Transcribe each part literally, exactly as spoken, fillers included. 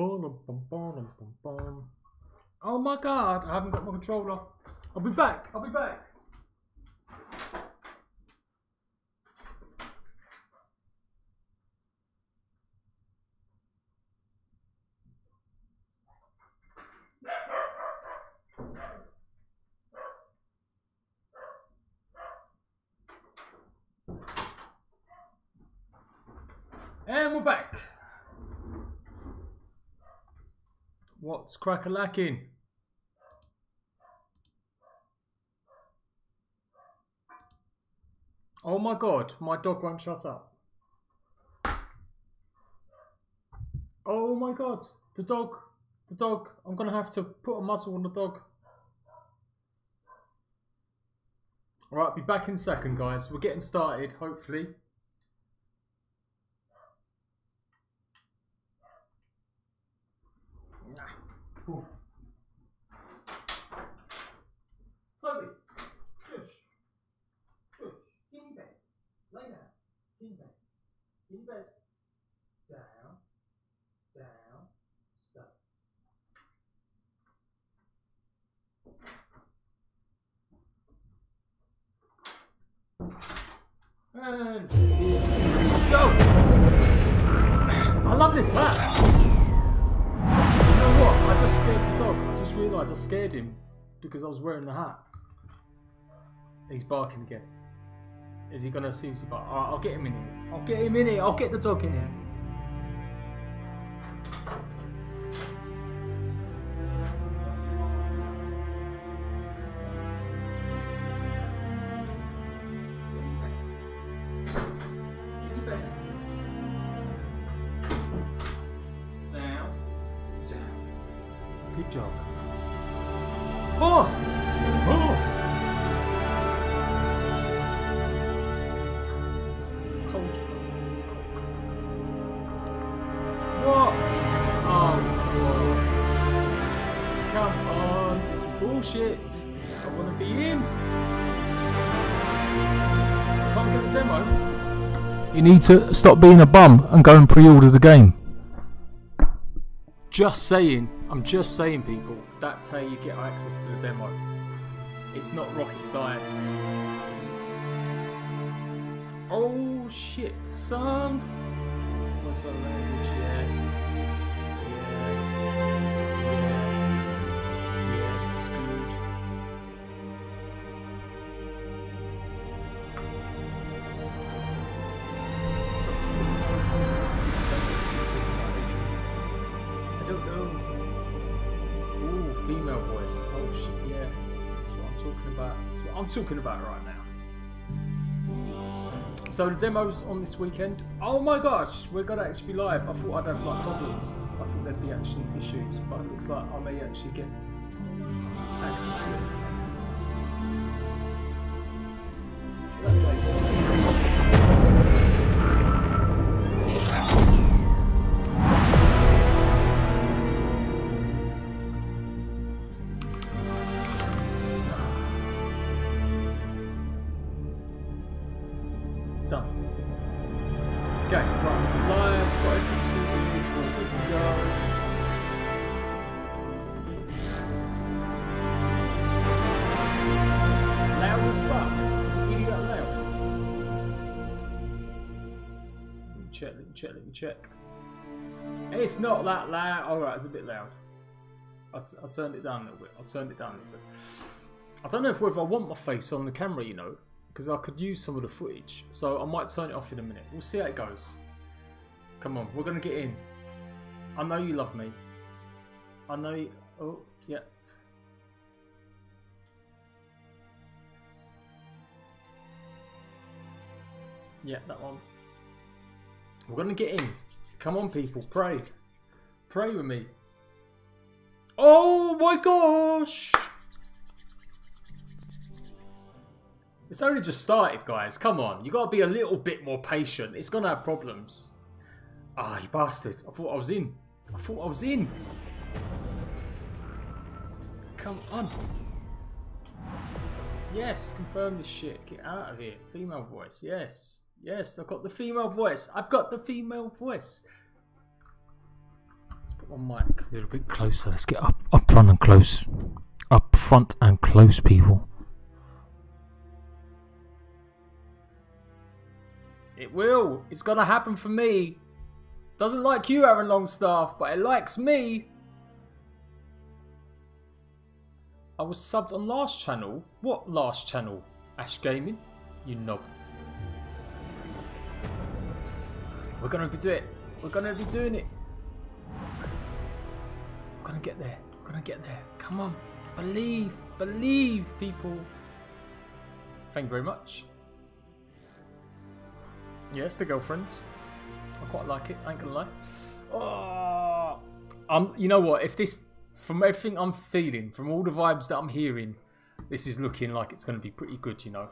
Oh my god, I haven't got my controller. I'll be back, I'll be back. And we're back. What's crack-a-lacking? Oh my god, my dog won't shut up. Oh my god, the dog, the dog. I'm gonna have to put a muzzle on the dog. All right, be back in a second, guys. We're getting started, hopefully. Cool. Toby, shush, shush, get in bed, lay down, get in bed, get in bed, down, down, stop. And go! I love this lap! What? I just scared the dog. I just realised I scared him because I was wearing the hat. He's barking again. Is he gonna assume he's barking? Alright, I'll get him in here. I'll get him in here. I'll get the dog in here. You need to stop being a bum and go and pre-order the game. Just saying, I'm just saying people, that's how you get access to the demo. It's not rocket science. Oh shit, son. What's that language? Yeah. Yeah. Yeah. Yeah, this is good. Female voice. Oh shit, yeah. That's what I'm talking about. That's what I'm talking about right now. So the demo's on this weekend. Oh my gosh, we're gonna actually be live. I thought I'd have like problems. I thought there'd be actually issues, but it looks like I may actually get access to it. Check, let me check. It's not that loud. Alright, it's a bit loud. I, t I turned it down a little bit. I turned it down a little bit. I don't know if whether I want my face on the camera, you know, because I could use some of the footage. So I might turn it off in a minute. We'll see how it goes. Come on, we're going to get in. I know you love me. I know you... Oh, yeah. Yeah, that one. We're going to get in. Come on, people. Pray. Pray with me. Oh, my gosh. It's only just started, guys. Come on. You've got to be a little bit more patient. It's going to have problems. Ah, oh, you bastard. I thought I was in. I thought I was in. Come on. Yes. Confirm this shit. Get out of here. Female voice. Yes. Yes, I've got the female voice. I've got the female voice. Let's put on mic a little bit closer. Let's get up, up front and close. Up front and close, people. It will. It's gonna happen for me. Doesn't like you, Aaron Longstaff, but it likes me. I was subbed on last channel. What last channel? Ash Gaming? You knob. We're gonna be doing it. We're gonna be doing it. We're gonna get there. We're gonna get there. Come on. Believe. Believe, people. Thank you very much. Yes, the girlfriends. I quite like it. I ain't gonna lie. Oh, um, you know what? If this, from everything I'm feeling, from all the vibes that I'm hearing, this is looking like it's gonna be pretty good. You know,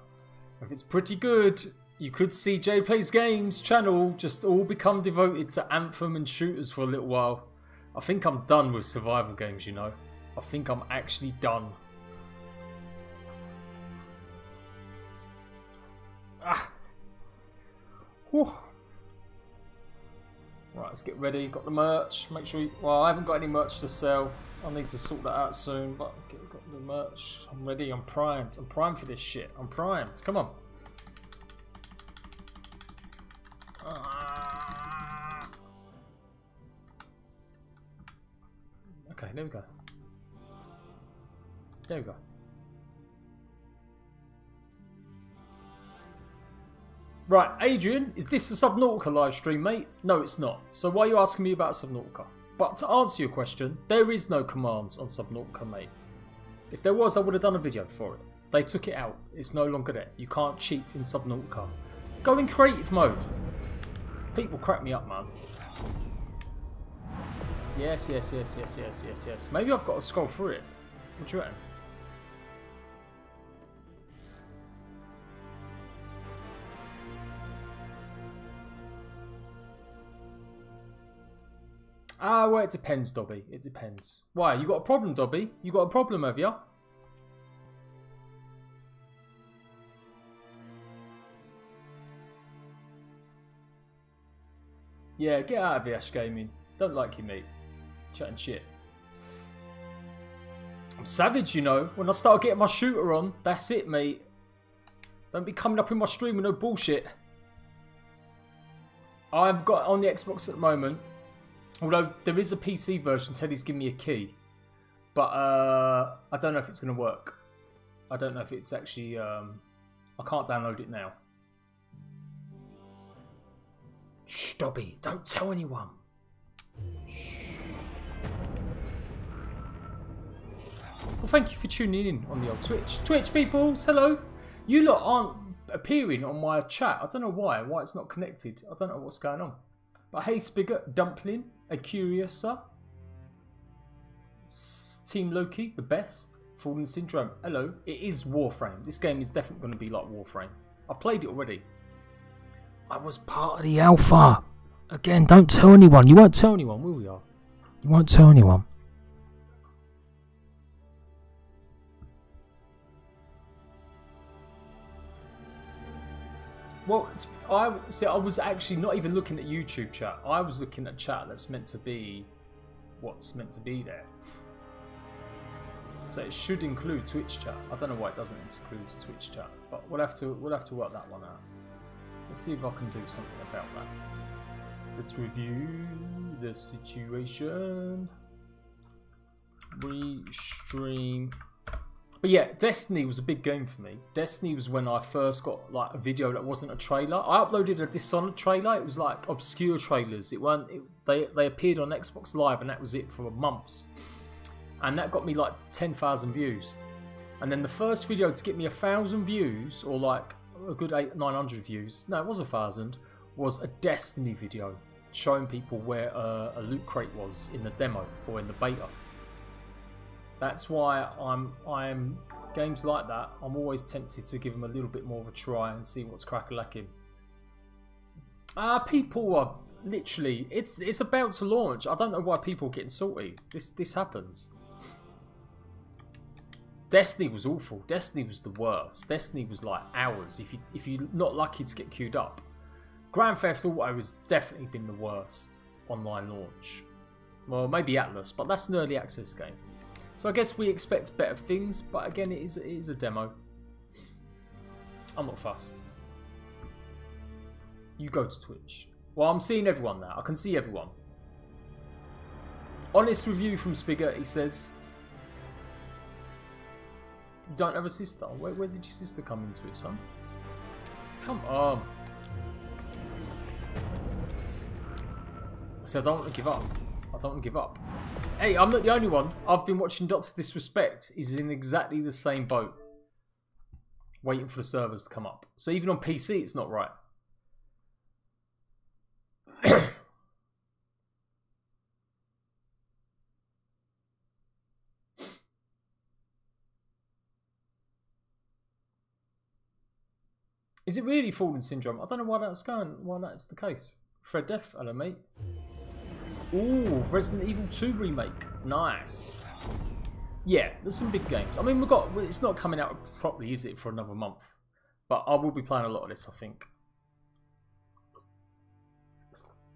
if it's pretty good, you could see JadePlaysGames channel just all become devoted to Anthem and shooters for a little while. I think I'm done with survival games. You know, I think I'm actually done. Ah. Whew. Right, let's get ready. Got the merch. Make sure you... Well, I haven't got any merch to sell. I need to sort that out soon. But I've got the merch. I'm ready. I'm primed. I'm primed for this shit. I'm primed. Come on. Ah. Okay, there we go. There we go. Right, Adrian, is this a Subnautica live stream, mate? No, it's not. So why are you asking me about Subnautica? But to answer your question, there is no commands on Subnautica, mate. If there was, I would have done a video for it. They took it out. It's no longer there. You can't cheat in Subnautica. Go in creative mode. People crack me up, man. Yes, yes, yes, yes, yes, yes, yes. Maybe I've got to scroll through it. What do you reckon? Ah, well, it depends, Dobby. It depends. Why? You got a problem, Dobby? You got a problem, have you? Yeah, get out of here, Ash Gaming. Don't like you, mate. Chatting shit. I'm savage, you know. When I start getting my shooter on, that's it, mate. Don't be coming up in my stream with no bullshit. I've got on the Xbox at the moment. Although there is a P C version, Teddy's given me a key, but uh, I don't know if it's going to work. I don't know if it's actually, um, I can't download it now. Shh, Dobby, don't tell anyone. Shh. Well, thank you for tuning in on the old Twitch. Twitch peoples, hello. You lot aren't appearing on my chat. I don't know why, why it's not connected. I don't know what's going on. But hey, Spigot, Dumpling, A Curiouser, Team Loki, the best, Fallen Syndrome. Hello, it is Warframe. This game is definitely going to be like Warframe. I've played it already. I was part of the alpha. Again, don't tell anyone. You won't tell anyone, will you? You won't tell anyone. Well, it's, I see. I was actually not even looking at YouTube chat. I was looking at chat that's meant to be, what's meant to be there. So it should include Twitch chat. I don't know why it doesn't include Twitch chat, but we'll have to we'll have to work that one out. Let's see if I can do something about that. Let's review the situation. We stream. But yeah, Destiny was a big game for me. Destiny was when I first got like a video that wasn't a trailer. I uploaded a Dishonored trailer. It was like obscure trailers. It weren't. It, they they appeared on Xbox Live, and that was it for months. And that got me like ten thousand views. And then the first video to get me a thousand views, or like a good eight nine hundred views. No, it was a thousand. Was a Destiny video showing people where uh, a loot crate was in the demo or in the beta. That's why I'm, I'm, games like that, I'm always tempted to give them a little bit more of a try and see what's crack-a-lacking. Ah, uh, people are literally, it's it's about to launch. I don't know why people are getting salty. This, this happens. Destiny was awful. Destiny was the worst. Destiny was like hours if, you, if you're not lucky to get queued up. Grand Theft Auto has definitely been the worst online launch. Well, maybe Atlas, but that's an early access game. So I guess we expect better things, but again, it is, it is a demo. I'm not fussed. You go to Twitch. Well, I'm seeing everyone now. I can see everyone. Honest review from Spigger, he says... You don't have a sister. Where, where did your sister come into it, son? Come on. So I don't want to give up. I don't want to give up. Hey, I'm not the only one. I've been watching Doctor Disrespect. He's in exactly the same boat. Waiting for the servers to come up. So even on P C, it's not right. Is it really Fallen Syndrome? I don't know why that's going, why that's the case. Fred Def, hello mate. Ooh, Resident Evil two remake, nice. Yeah, there's some big games. I mean, we've got, it's not coming out properly, is it, for another month? But I will be playing a lot of this, I think.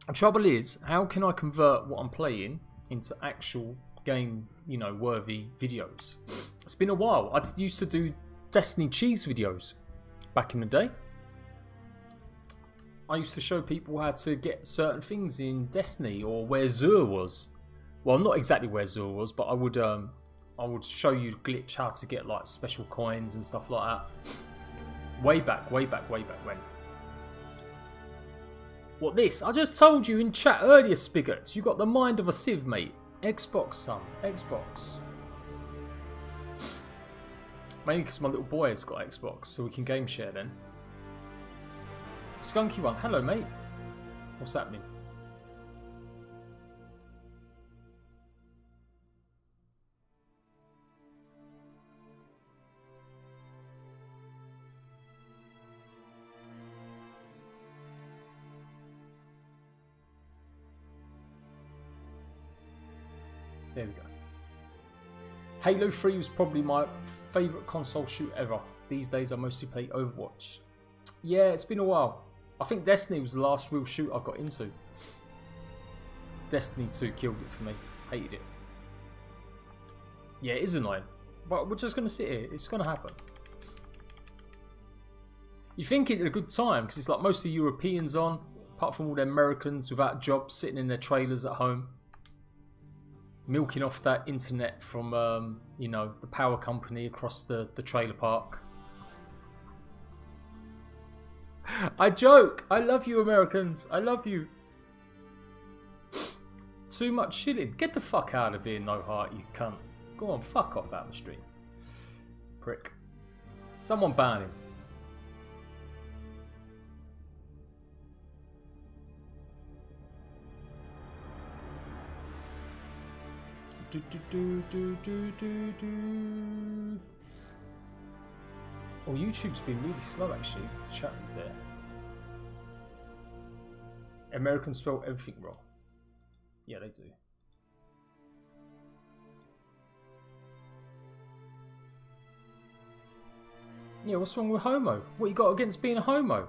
The trouble is, how can I convert what I'm playing into actual game, you know, worthy videos? It's been a while. I used to do Destiny cheese videos. Back in the day, I used to show people how to get certain things in Destiny or where Zur was. Well, not exactly where Zur was, but I would um, I would show you glitch how to get like special coins and stuff like that. Way back, way back, way back when. What this? I just told you in chat earlier, Spigots. You got the mind of a sieve, mate. Xbox, son. Xbox. Mainly because my little boy has got Xbox, so we can game share then. Skunky One, hello mate. What's happening? There we go. Halo three was probably my favourite console shoot ever. These days I mostly play Overwatch. Yeah, it's been a while. I think Destiny was the last real shoot I got into. Destiny two killed it for me. Hated it. Yeah, it is annoying. But we're just going to sit here. It's going to happen. You think it's a good time because it's like most of the Europeans on, apart from all the Americans without jobs sitting in their trailers at home. Milking off that internet from, um, you know, the power company across the, the trailer park. I joke! I love you, Americans! I love you! Too much shilling. Get the fuck out of here, no heart, you cunt. Go on, fuck off out of the street. Prick. Someone ban him. Do, do, do, do, do, do, do. Oh, YouTube's been really slow actually. The chat is there. Americans spell everything wrong. Yeah, they do. Yeah, what's wrong with homo? What you got against being a homo?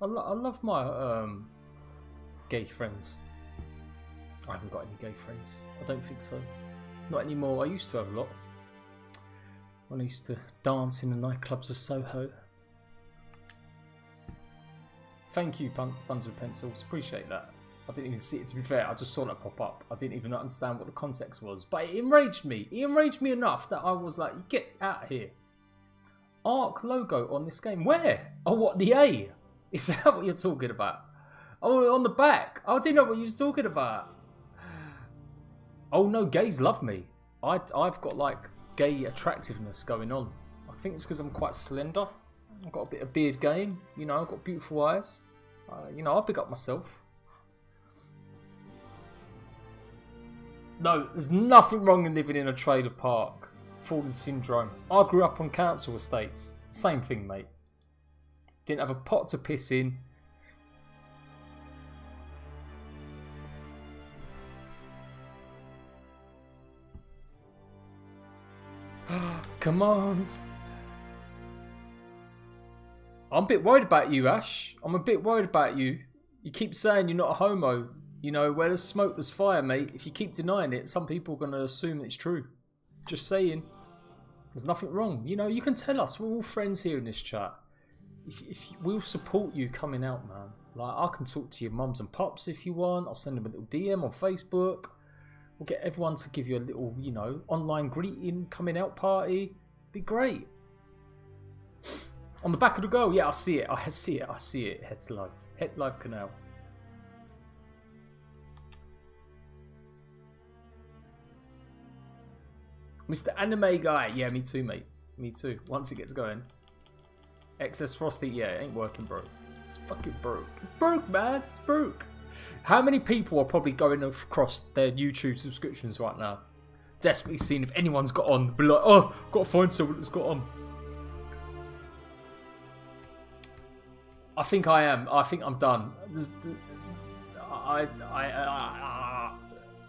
I, lo I love my um, gay friends. I haven't got any gay friends. I don't think so. Not anymore. I used to have a lot. When I used to dance in the nightclubs of Soho. Thank you, Buns with Pencils. Appreciate that. I didn't even see it, to be fair. I just saw that pop up. I didn't even understand what the context was. But it enraged me. It enraged me enough that I was like, get out of here. Arc logo on this game. Where? Oh, what? The A? Is that what you're talking about? Oh, on the back. I didn't know what you was talking about. Oh no, gays love me. I, I've got like gay attractiveness going on. I think it's because I'm quite slender. I've got a bit of beard game. You know, I've got beautiful eyes. Uh, you know, I'll pick up myself. No, there's nothing wrong in living in a trailer park. Fallen Syndrome. I grew up on council estates. Same thing, mate. Didn't have a pot to piss in. Come on. I'm a bit worried about you, Ash. I'm a bit worried about you. You keep saying you're not a homo, You know, where there's smoke, there's fire, mate. If you keep denying it, some people are going to assume it's true. Just saying. There's nothing wrong. You know, you can tell us. We're all friends here in this chat. If, if we'll support you coming out, man. Like, I can talk to your mums and pops if you want. I'll send them a little D M on Facebook. We'll get everyone to give you a little, you know, online greeting, coming out party. Be great. On the back of the goal. Yeah, I see it. I see it. I see it. Head to life. Head life canal. Mister Anime Guy. Yeah, me too, mate. Me too. Once it gets going. Excess Frosty. Yeah, it ain't working, bro. It's fucking broke. It's broke, man. It's broke. How many people are probably going across their YouTube subscriptions right now? Desperately seeing if anyone's got on. Be like, oh, I've got to find someone that's got on. I think I am. I think I'm done. There's, I, I, I, I,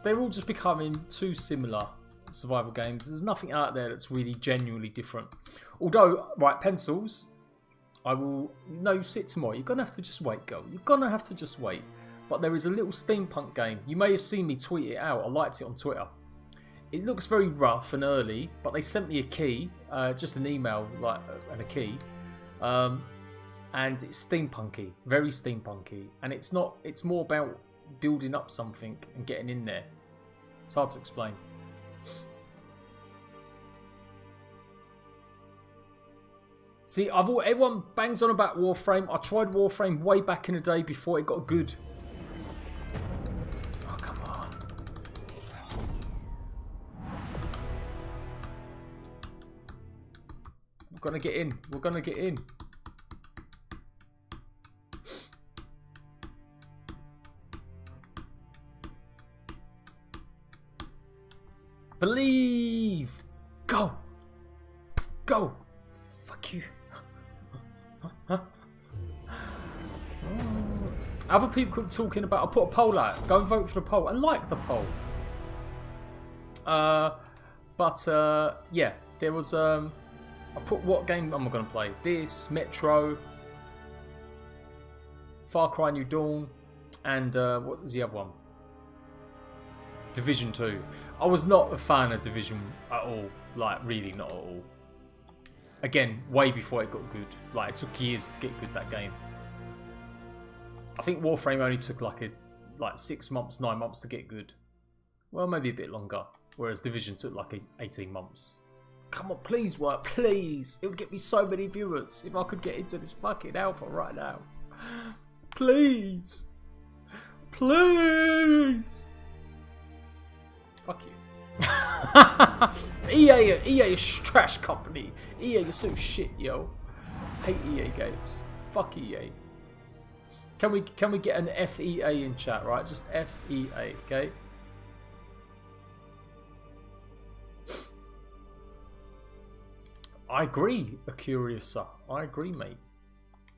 they're all just becoming too similar. Survival games. There's nothing out there that's really genuinely different. Although, right, pencils. I will. No, sit tomorrow. You're gonna have to just wait, girl. You're gonna have to just wait. But there is a little steampunk game. You may have seen me tweet it out. I liked it on Twitter. It looks very rough and early, but they sent me a key, uh, just an email, like, and a key, um, and it's steampunky, very steampunky, and it's not. It's more about building up something and getting in there. It's hard to explain. See, I've all, everyone bangs on about Warframe. I tried Warframe way back in the day before it got good. Oh, come on. We're gonna get in. We're gonna get in. Believe. Go. Go. Fuck you. Other people keep talking about, I'll put a poll out, go and vote for the poll, and like the poll. Uh, but, uh, yeah, there was, um, I put what game am I going to play? This, Metro, Far Cry New Dawn, and uh, what was the other one? Division two. I was not a fan of Division at all, like, really not at all. Again, way before it got good. Like, it took years to get good, that game. I think Warframe only took like a like six months, nine months to get good. Well, maybe a bit longer. Whereas Division took like a eighteen months. Come on, please work, please. It would get me so many viewers if I could get into this fucking alpha right now. Please, please. Fuck you. E A, E A is trash company. E A is so shit, yo. Hate E A games. Fuck E A. Can we can we get an F E A in chat, right? Just F E A, okay? I agree, a curiouser. I agree, mate.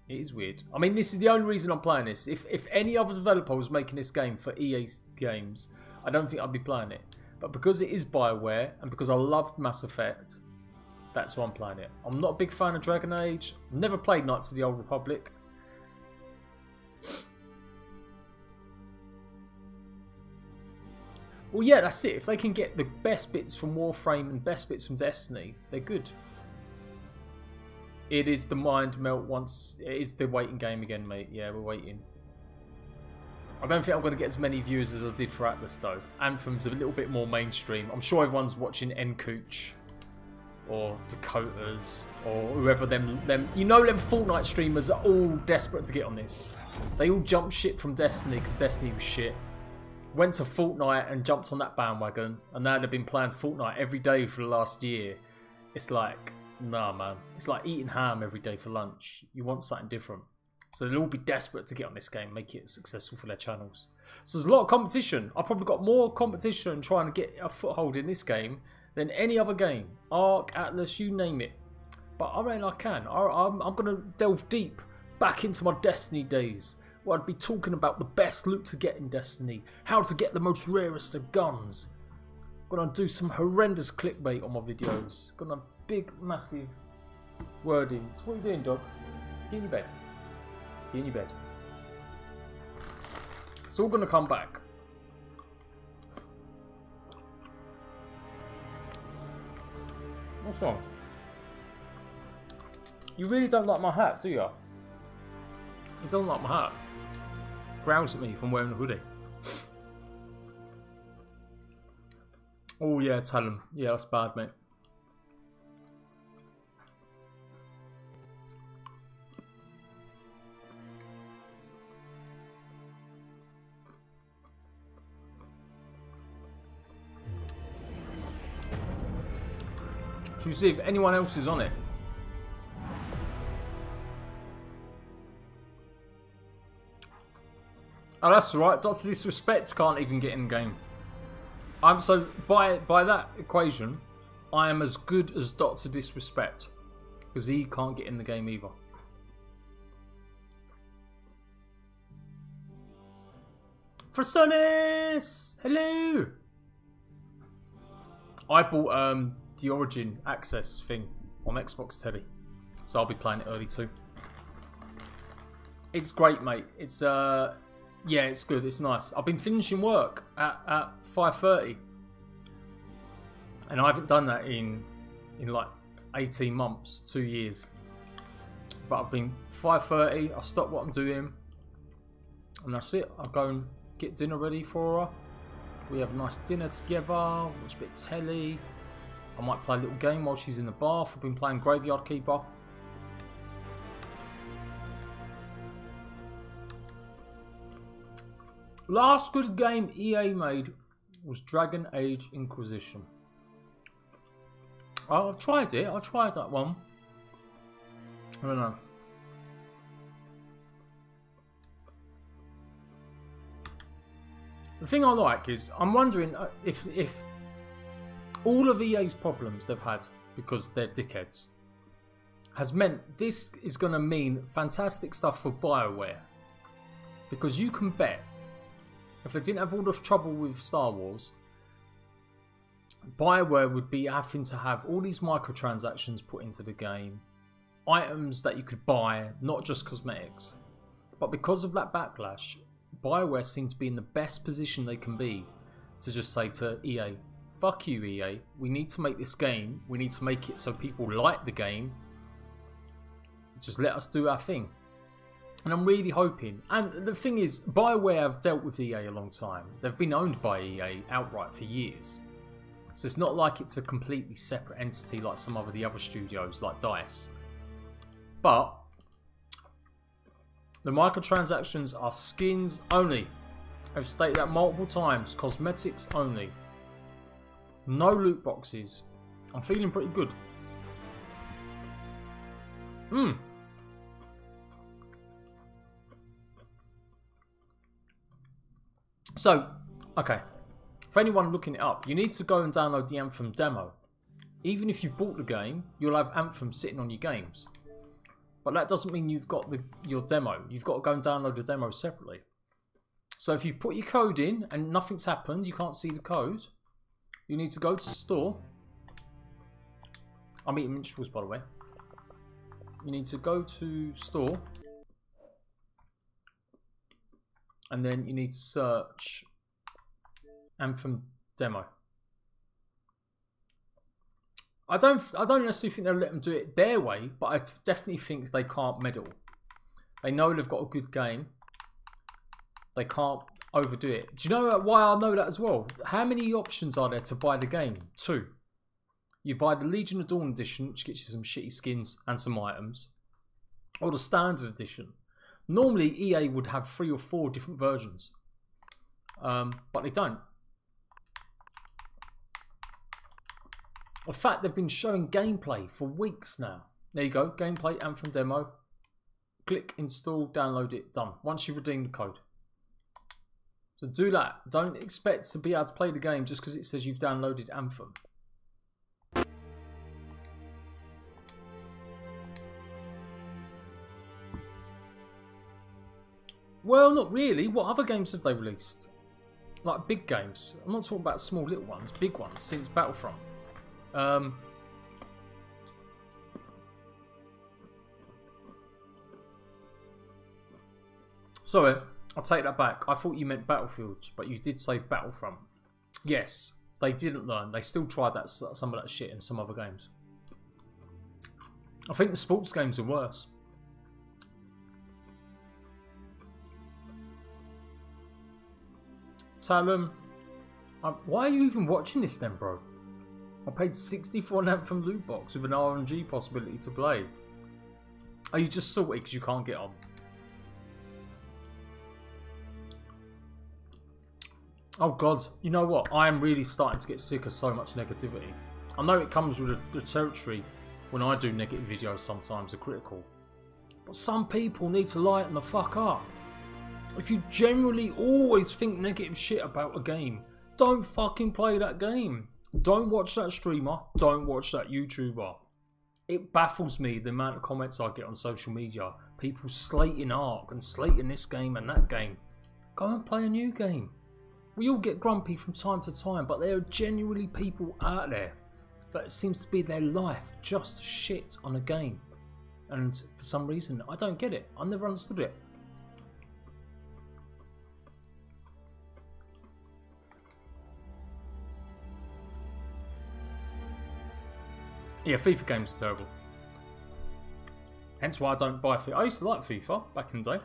It is weird. I mean, this is the only reason I'm playing this. If if any other developer was making this game for E A's games, I don't think I'd be playing it. But because it is Bioware, and because I loved Mass Effect, that's why I'm playing it. I'm not a big fan of Dragon Age. Never played Knights of the Old Republic. Well, yeah, that's it. If they can get the best bits from Warframe and best bits from Destiny, they're good. It is the mind melt once. It is the waiting game again, mate. Yeah, we're waiting. I don't think I'm going to get as many views as I did for Atlas, though. Anthem's a little bit more mainstream. I'm sure everyone's watching Nkooch or Dakotas or whoever them... them. You know them Fortnite streamers are all desperate to get on this. They all jumped shit from Destiny because Destiny was shit. Went to Fortnite and jumped on that bandwagon. And now they've been playing Fortnite every day for the last year. It's like, nah, man. It's like eating ham every day for lunch. You want something different. So they'll all be desperate to get on this game, make it successful for their channels. So there's a lot of competition. I've probably got more competition trying to get a foothold in this game than any other game. Ark, Atlas, you name it. But I reckon I can. I, I'm, I'm going to delve deep back into my Destiny days, where I'd be talking about the best loot to get in Destiny, how to get the most rarest of guns. I'm going to do some horrendous clickbait on my videos. I'm going to big, massive wordings. What are you doing, dog? Get in your bed. In your bed. It's all going to come back. What's wrong? You really don't like my hat, do you? He doesn't like my hat. Growls at me from wearing a hoodie. Oh yeah, tell him. Yeah, that's bad, mate. Should we see if anyone else is on it? Oh, that's right. Doctor Disrespect can't even get in game. I'm so by by that equation, I am as good as Doctor Disrespect because he can't get in the game either. Frasonis, hello. I bought um the Origin Access thing on Xbox Telly, so I'll be playing it early too. It's great, mate. It's uh. Yeah, it's good. It's nice. I've been finishing work at, at five thirty, and I haven't done that in in like eighteen months, two years. But I've been five thirty. I stop what I'm doing, and that's it. I go and get dinner ready for her. We have a nice dinner together. Watch a bit of telly. I might play a little game while she's in the bath. I've been playing Graveyard Keeper. Last good game E A made was Dragon Age Inquisition. Oh, I've tried it. I tried that one. I don't know. The thing I like is I'm wondering if if all of E A's problems they've had because they're dickheads has meant this is going to mean fantastic stuff for Bioware, because you can bet, if they didn't have all the trouble with Star Wars, Bioware would be having to have all these microtransactions put into the game, items that you could buy, not just cosmetics. But because of that backlash, Bioware seem to be in the best position they can be to just say to E A, fuck you E A, we need to make this game, we need to make it so people like the game, just let us do our thing. And I'm really hoping, and the thing is, Bioware have dealt with E A a long time. They've been owned by E A outright for years. So it's not like it's a completely separate entity like some of the other studios like DICE. But the microtransactions are skins only. I've stated that multiple times, cosmetics only. No loot boxes. I'm feeling pretty good. Hmm. So, okay, for anyone looking it up, you need to go and download the Anthem demo. Even if you bought the game, you'll have Anthem sitting on your games. But that doesn't mean you've got the, your demo. You've got to go and download the demo separately. So if you've put your code in and nothing's happened, you can't see the code, you need to go to the store. I'm eating minstrels, by the way. You need to go to store. And then you need to search Anthem demo. I don't, I don't necessarily think they'll let them do it their way, but I definitely think they can't meddle. They know they've got a good game. They can't overdo it. Do you know why I know that as well? How many options are there to buy the game? Two. You buy the Legion of Dawn edition, which gets you some shitty skins and some items, or the standard edition. Normally E A would have three or four different versions, um, but they don't. In fact, they've been showing gameplay for weeks now. There you go, gameplay, Anthem demo. Click, install, download it, done. Once you redeem the code. So do that. Don't expect to be able to play the game just because it says you've downloaded Anthem. Well, not really. What other games have they released? Like big games. I'm not talking about small little ones. Big ones since Battlefront. Um, sorry, I'll take that back. I thought you meant Battlefield, but you did say Battlefront. Yes, they didn't learn. They still tried that some of that shit in some other games. I think the sports games are worse. Talon, um, why are you even watching this then, bro? I paid sixty for an Anthem loot box with an R N G possibility to play. Are you just salty because you can't get on? Oh god, you know what? I am really starting to get sick of so much negativity. I know it comes with the territory when I do negative videos sometimes are critical. But some people need to lighten the fuck up. If you generally always think negative shit about a game, don't fucking play that game. Don't watch that streamer, don't watch that YouTuber. It baffles me the amount of comments I get on social media. People slating Ark and slating this game and that game. Go and play a new game. We all get grumpy from time to time, but there are genuinely people out there that it seems to be their life just to shit on a game. And for some reason, I don't get it. I never understood it. Yeah, FIFA games are terrible. Hence why I don't buy FIFA. I used to like FIFA back in the day.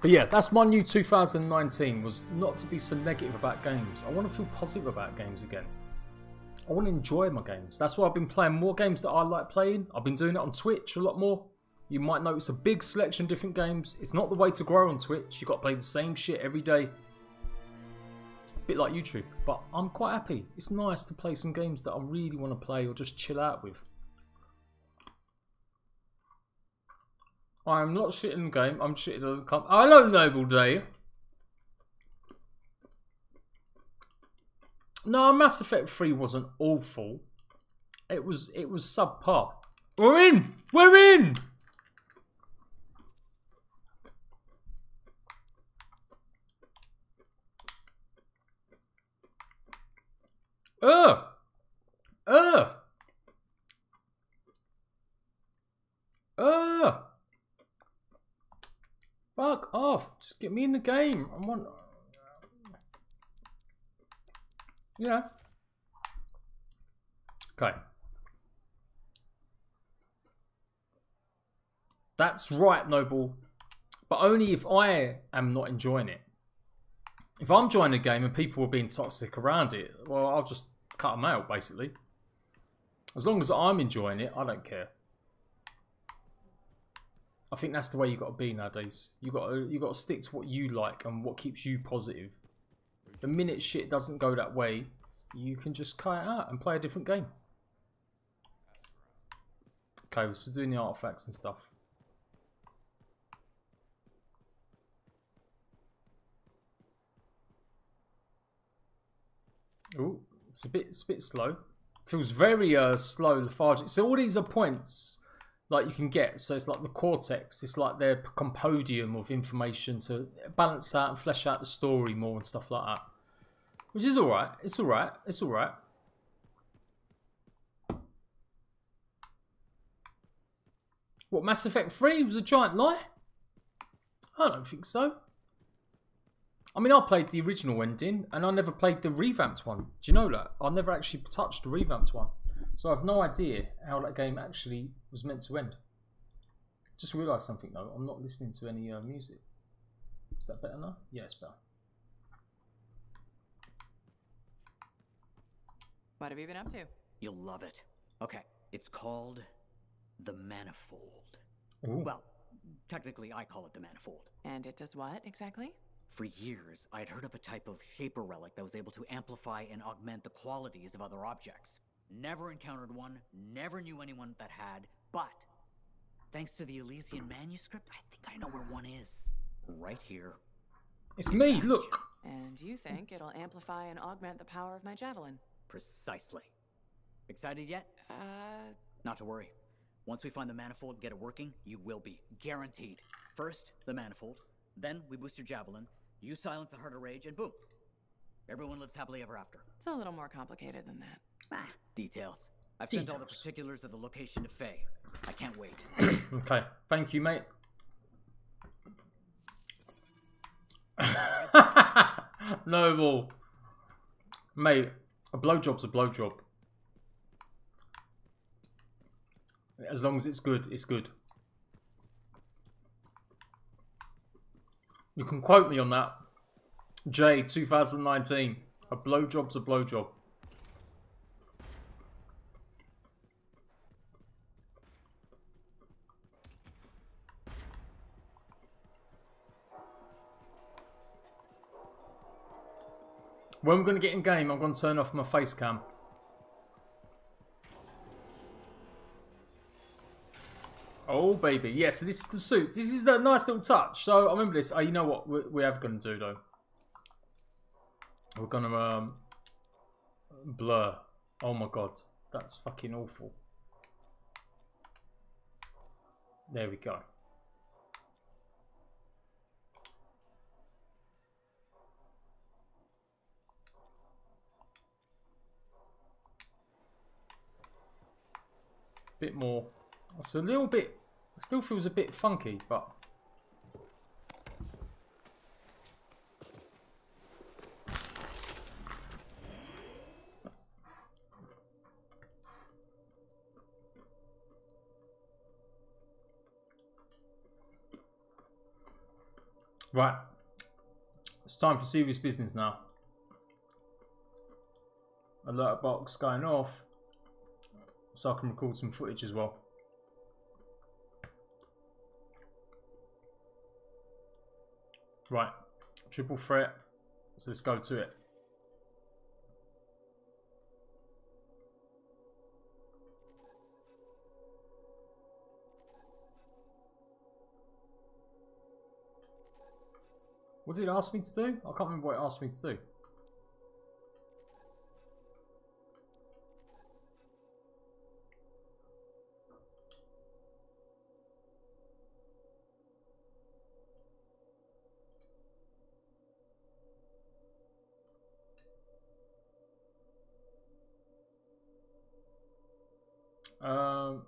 But yeah, that's my new two thousand nineteen, was not to be so negative about games. I want to feel positive about games again. I want to enjoy my games. That's why I've been playing more games that I like playing. I've been doing it on Twitch a lot more. You might notice a big selection of different games. It's not the way to grow on Twitch. You've got to play the same shit every day. Bit like YouTube. But I'm quite happy. It's nice to play some games that I really want to play or just chill out with. I am not shitting the game, I'm shitting the company. Oh, hello, Noble Day. No, Mass Effect three wasn't awful. It was it was subpar. We're in! We're in! Ugh! Ugh! Ugh! Fuck off! Just get me in the game. I want. Yeah. Okay. That's right, Noble. But only if I am not enjoying it. If I'm enjoying a game and people are being toxic around it, well, I'll just cut them out, basically. As long as I'm enjoying it, I don't care. I think that's the way you got to be nowadays. You got to, you got to stick to what you like and what keeps you positive. The minute shit doesn't go that way, you can just cut it out and play a different game. Okay, we're still doing the artifacts and stuff. Ooh, it's a bit, it's a bit slow. Feels very uh, slow, lethargic. So all these are points. Like you can get, so it's like the cortex, it's like their compendium of information to balance out and flesh out the story more and stuff like that, which is alright, it's alright, it's alright. What, Mass Effect three was a giant lie? I don't think so. I mean, I played the original ending and I never played the revamped one, do you know that? I never actually touched the revamped one. So I've no idea how that game actually was meant to end. Just realised something though, I'm not listening to any uh, music. Is that better now? Yeah, it's better. What have you been up to? You'll love it. Okay, it's called the Manifold. Ooh. Well, technically I call it the Manifold. And it does what exactly? For years, I'd heard of a type of shaper relic that was able to amplify and augment the qualities of other objects. Never encountered one, never knew anyone that had, but thanks to the Elysian manuscript, I think I know where one is. Right here. It's me, look! And you think it'll amplify and augment the power of my javelin? Precisely. Excited yet? Uh... Not to worry. Once we find the manifold and get it working, you will be. Guaranteed. First, the manifold. Then, we boost your javelin. You silence the Heart of Rage, and boom! Everyone lives happily ever after. It's a little more complicated than that. Ah, details. I've details. sent all the particulars of the location to Faye. I can't wait. Okay, thank you, mate. Noble. Mate, a blowjob's a blowjob. As long as it's good, it's good. You can quote me on that. Jade, two thousand nineteen. A blowjob's a blowjob. When we're going to get in game, I'm going to turn off my face cam. Oh, baby. Yes, yeah, so this is the suit. This is the nice little touch. So, I remember this. Oh, you know what we, we have going to do, though? We're going to um, blur. Oh, my God. That's fucking awful. There we go. Bit more. It's a little bit, it still feels a bit funky, but right, it's time for serious business now. Alert box going off. So I can record some footage as well. Right, triple threat. So let's go to it. What did it ask me to do? I can't remember what it asked me to do. Um,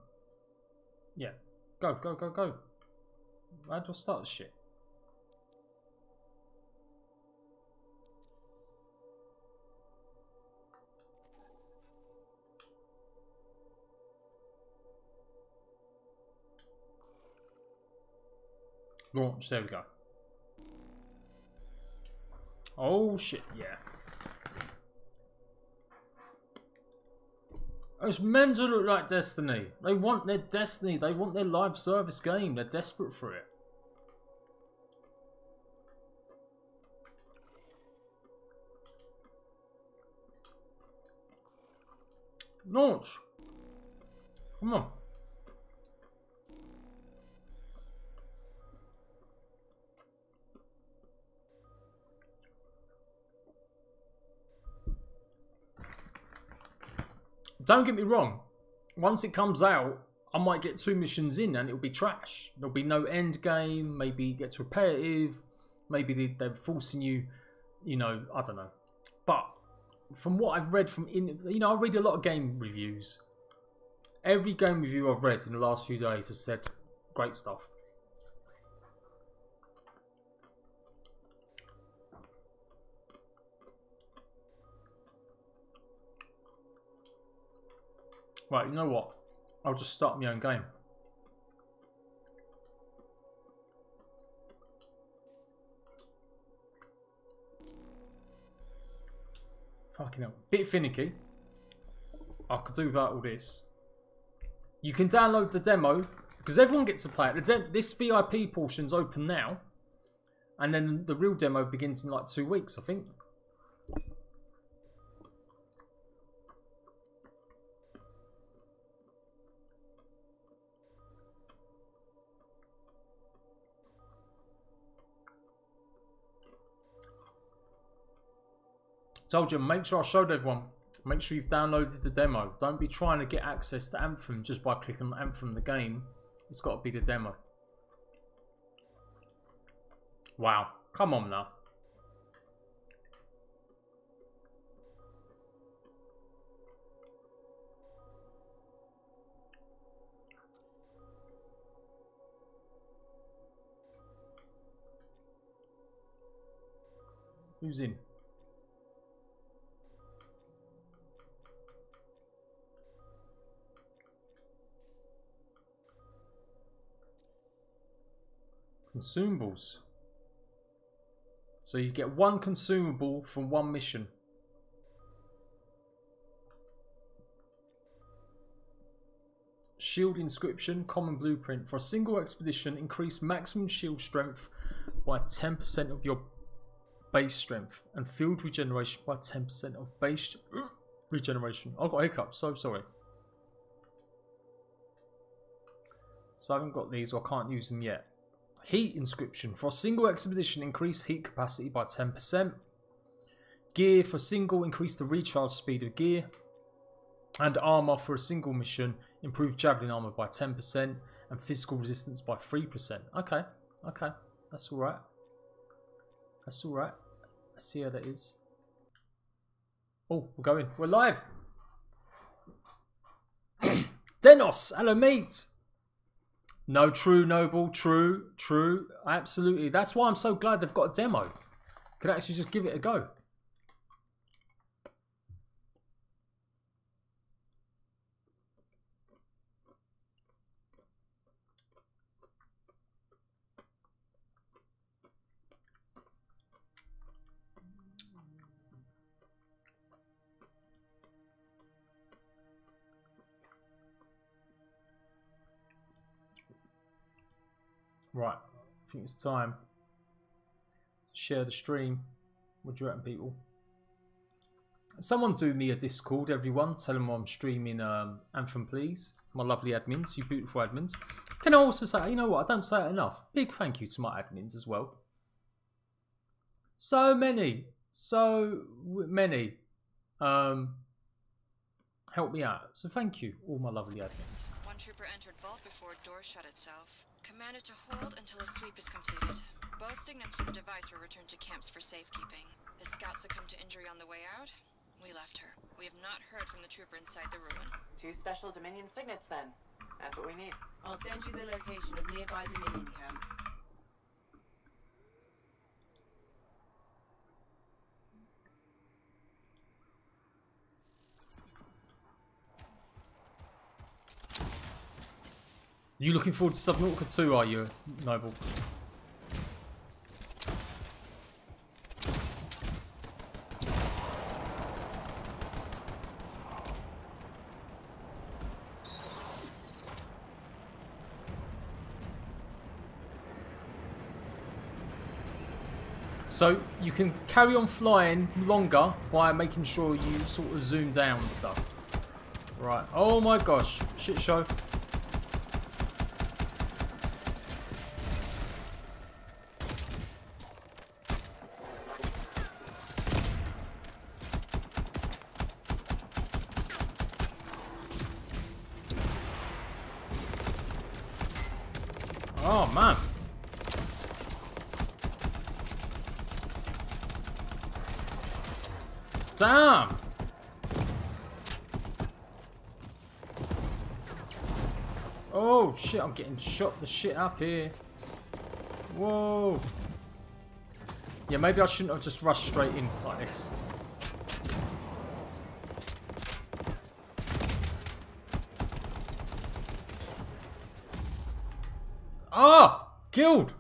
yeah, go, go, go, go. How do I start this shit? Launch, there we go. Oh shit, yeah. It's meant to look like Destiny. They want their Destiny. They want their live service game. They're desperate for it. Launch. Come on. Don't get me wrong, once it comes out, I might get two missions in and it'll be trash. There'll be no end game, maybe it gets repetitive, maybe they, they're forcing you, you know, I don't know. But from what I've read from, in, you know, I read a lot of game reviews. Every game review I've read in the last few days has said great stuff. Right, you know what? I'll just start my own game. Fucking hell. Bit finicky. I could do without all this. You can download the demo, because everyone gets to play it. This V I P portion's open now, and then the real demo begins in like two weeks, I think. Told you, make sure I showed everyone. Make sure you've downloaded the demo. Don't be trying to get access to Anthem just by clicking Anthem the game. It's got to be the demo. Wow. Come on now. Who's in? Consumables. So you get one consumable from one mission. Shield inscription, common blueprint. For a single expedition, increase maximum shield strength by ten percent of your base strength and field regeneration by ten percent of base regeneration. I've got hiccups, so sorry. So I haven't got these, or I can't use them yet. Heat inscription. For a single expedition, increase heat capacity by ten percent. Gear for single, increase the recharge speed of gear. And armor for a single mission, improve javelin armor by ten percent and physical resistance by three percent. Okay, okay, that's alright. That's alright. Let's see how that is. Oh, we're going. We're live! Denos! Hello, mate! No, true, Noble. True, true. Absolutely. That's why I'm so glad they've got a demo. Could actually just give it a go. Right, I think it's time to share the stream. What do you reckon, people? Someone do me a Discord, everyone. Tell them I'm streaming um, Anthem, please. My lovely admins, you beautiful admins. Can I also say, you know what, I don't say it enough. Big thank you to my admins as well. So many, so many. Um, help me out. So thank you, all my lovely admins. One trooper entered vault before a door shut itself. Commanded to hold until a sweep is completed. Both signets for the device were returned to camps for safekeeping. The scout succumbed to injury on the way out. We left her. We have not heard from the trooper inside the ruin. Two special Dominion signets, then. That's what we need. I'll send you the location of nearby Dominion camps. You looking forward to Subnautica two, are you, Noble? So you can carry on flying longer by making sure you sort of zoom down and stuff. Right. Oh my gosh. Shit show. Damn! Oh shit, I'm getting shot the shit up here. Whoa! Yeah, maybe I shouldn't have just rushed straight in like this. Ah! Killed!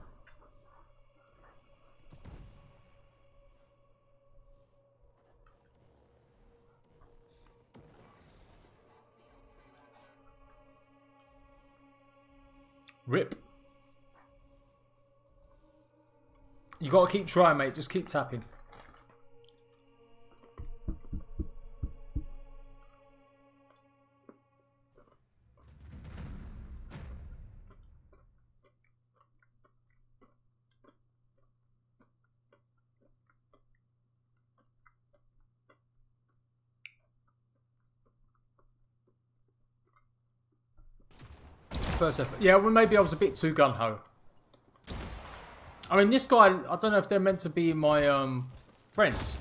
Rip. You gotta keep trying, mate. Just keep tapping. First effort. Yeah, well, maybe I was a bit too gung-ho. I mean, this guy, I don't know if they're meant to be my um, friends.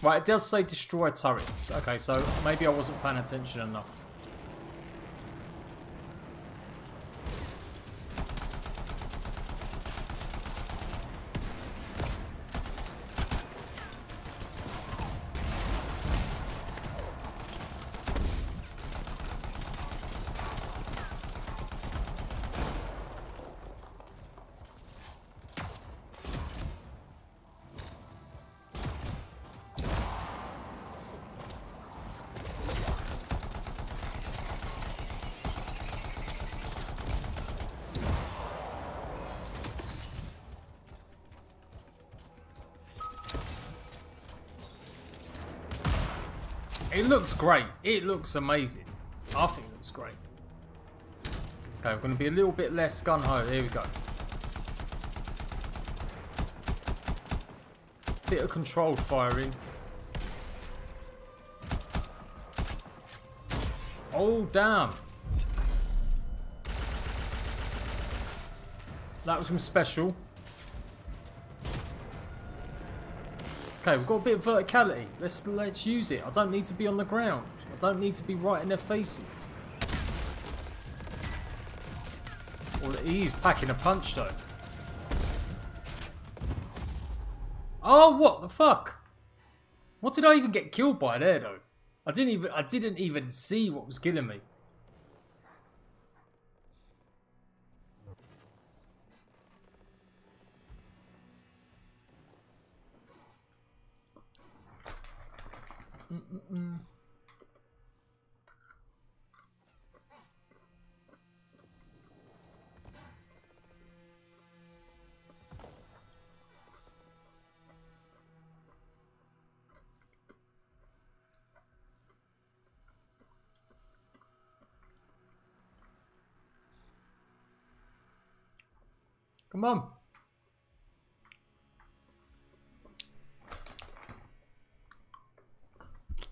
Right, it does say destroy turrets. Okay, so maybe I wasn't paying attention enough. It looks great. It looks amazing. I think it looks great. Okay, we're going to be a little bit less gun-ho. Here we go. Bit of controlled firing. Oh, damn. That was some special. Okay, we've got a bit of verticality. Let's let's use it. I don't need to be on the ground. I don't need to be right in their faces. Well, he's packing a punch though. Oh, what the fuck? What did I even get killed by there though? I didn't even I didn't even see what was killing me. Mm-mm-mm. Come on.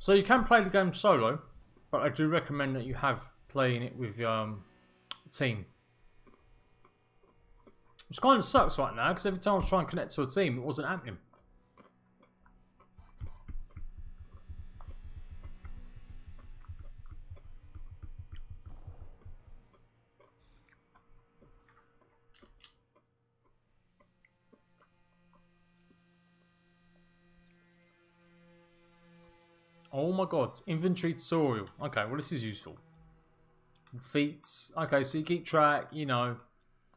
So you can play the game solo, but I do recommend that you have playing it with um, a team. Which kind of sucks right now, because every time I was trying to connect to a team, it wasn't happening. Oh my god, inventory tutorial. Okay, well this is useful. Feats. Okay, so you keep track, you know,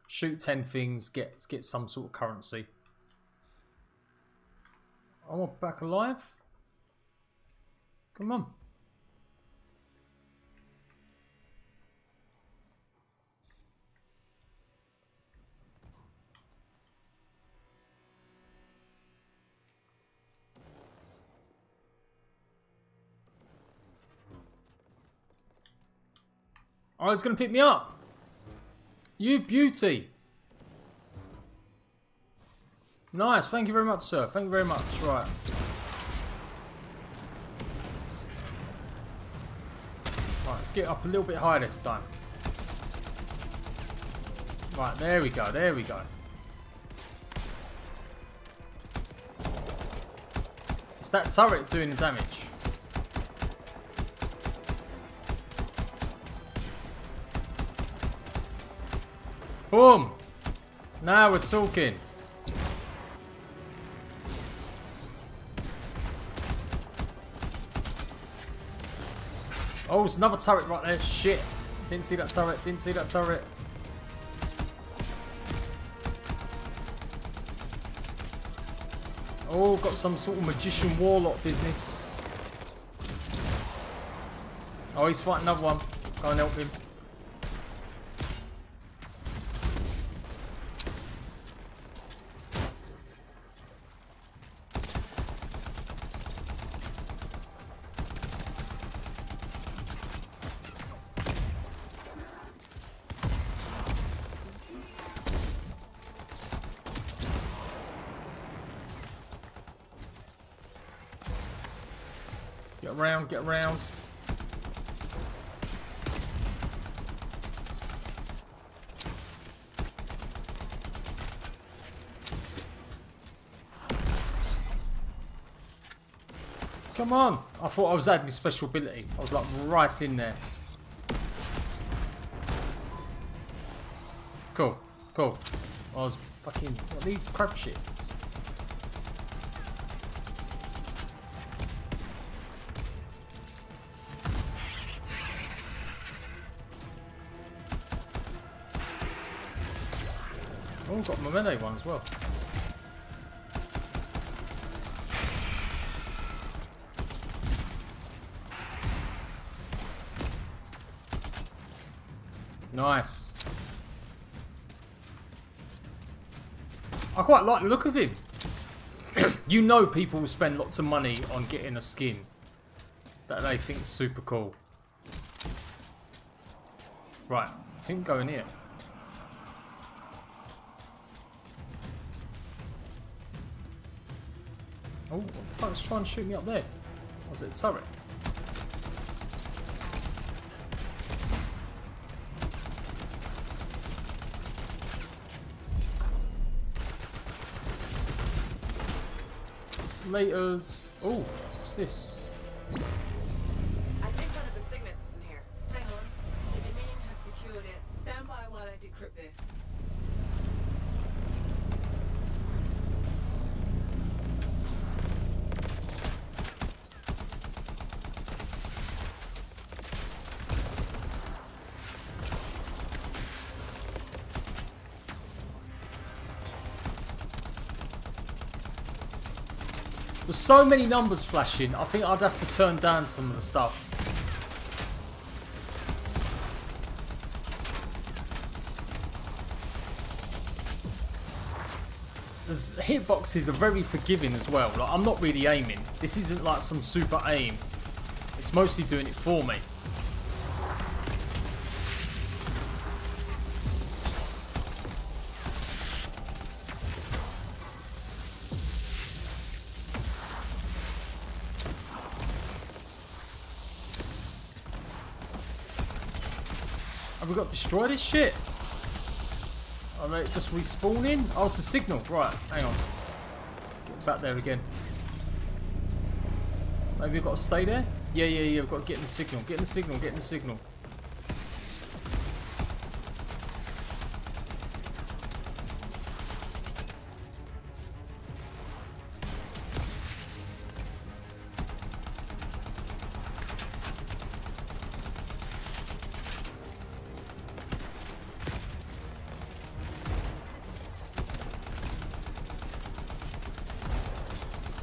shoot ten things, get get some sort of currency. Oh, I'm back alive. Come on. Oh, it's going to pick me up. You beauty. Nice. Thank you very much, sir. Thank you very much. Right. Right, let's get up a little bit higher this time. Right, there we go. There we go. It's that turret doing the damage. Boom! Now we're talking. Oh, there's another turret right there. Shit. Didn't see that turret. Didn't see that turret. Oh, got some sort of magician warlock business. Oh, he's fighting another one. Go and help him. Around, get around. Come on! I thought I was adding special ability. I was like right in there. Cool, cool. I was fucking what are these crap shits. Oh, got my melee one as well. Nice. I quite like the look of him. You know people will spend lots of money on getting a skin. that they think's super cool. Right, I think go in here. Oh, what the fuck's trying to shoot me up there? Was it a turret? Laters. Oh, what's this? I think one of the signets is in here. Hang on. The Dominion have secured it. Stand by while I decrypt this. There's so many numbers flashing, I think I'd have to turn down some of the stuff. There's, hitboxes are very forgiving as well, like I'm not really aiming. This isn't like some super aim, it's mostly doing it for me. We got to destroy this shit. I mean, it's just respawning. Oh, it's a signal. Right, hang on. Get back there again. Maybe we've got to stay there? Yeah, yeah, yeah. We've got to get in the signal. Get in the signal. Get in the signal.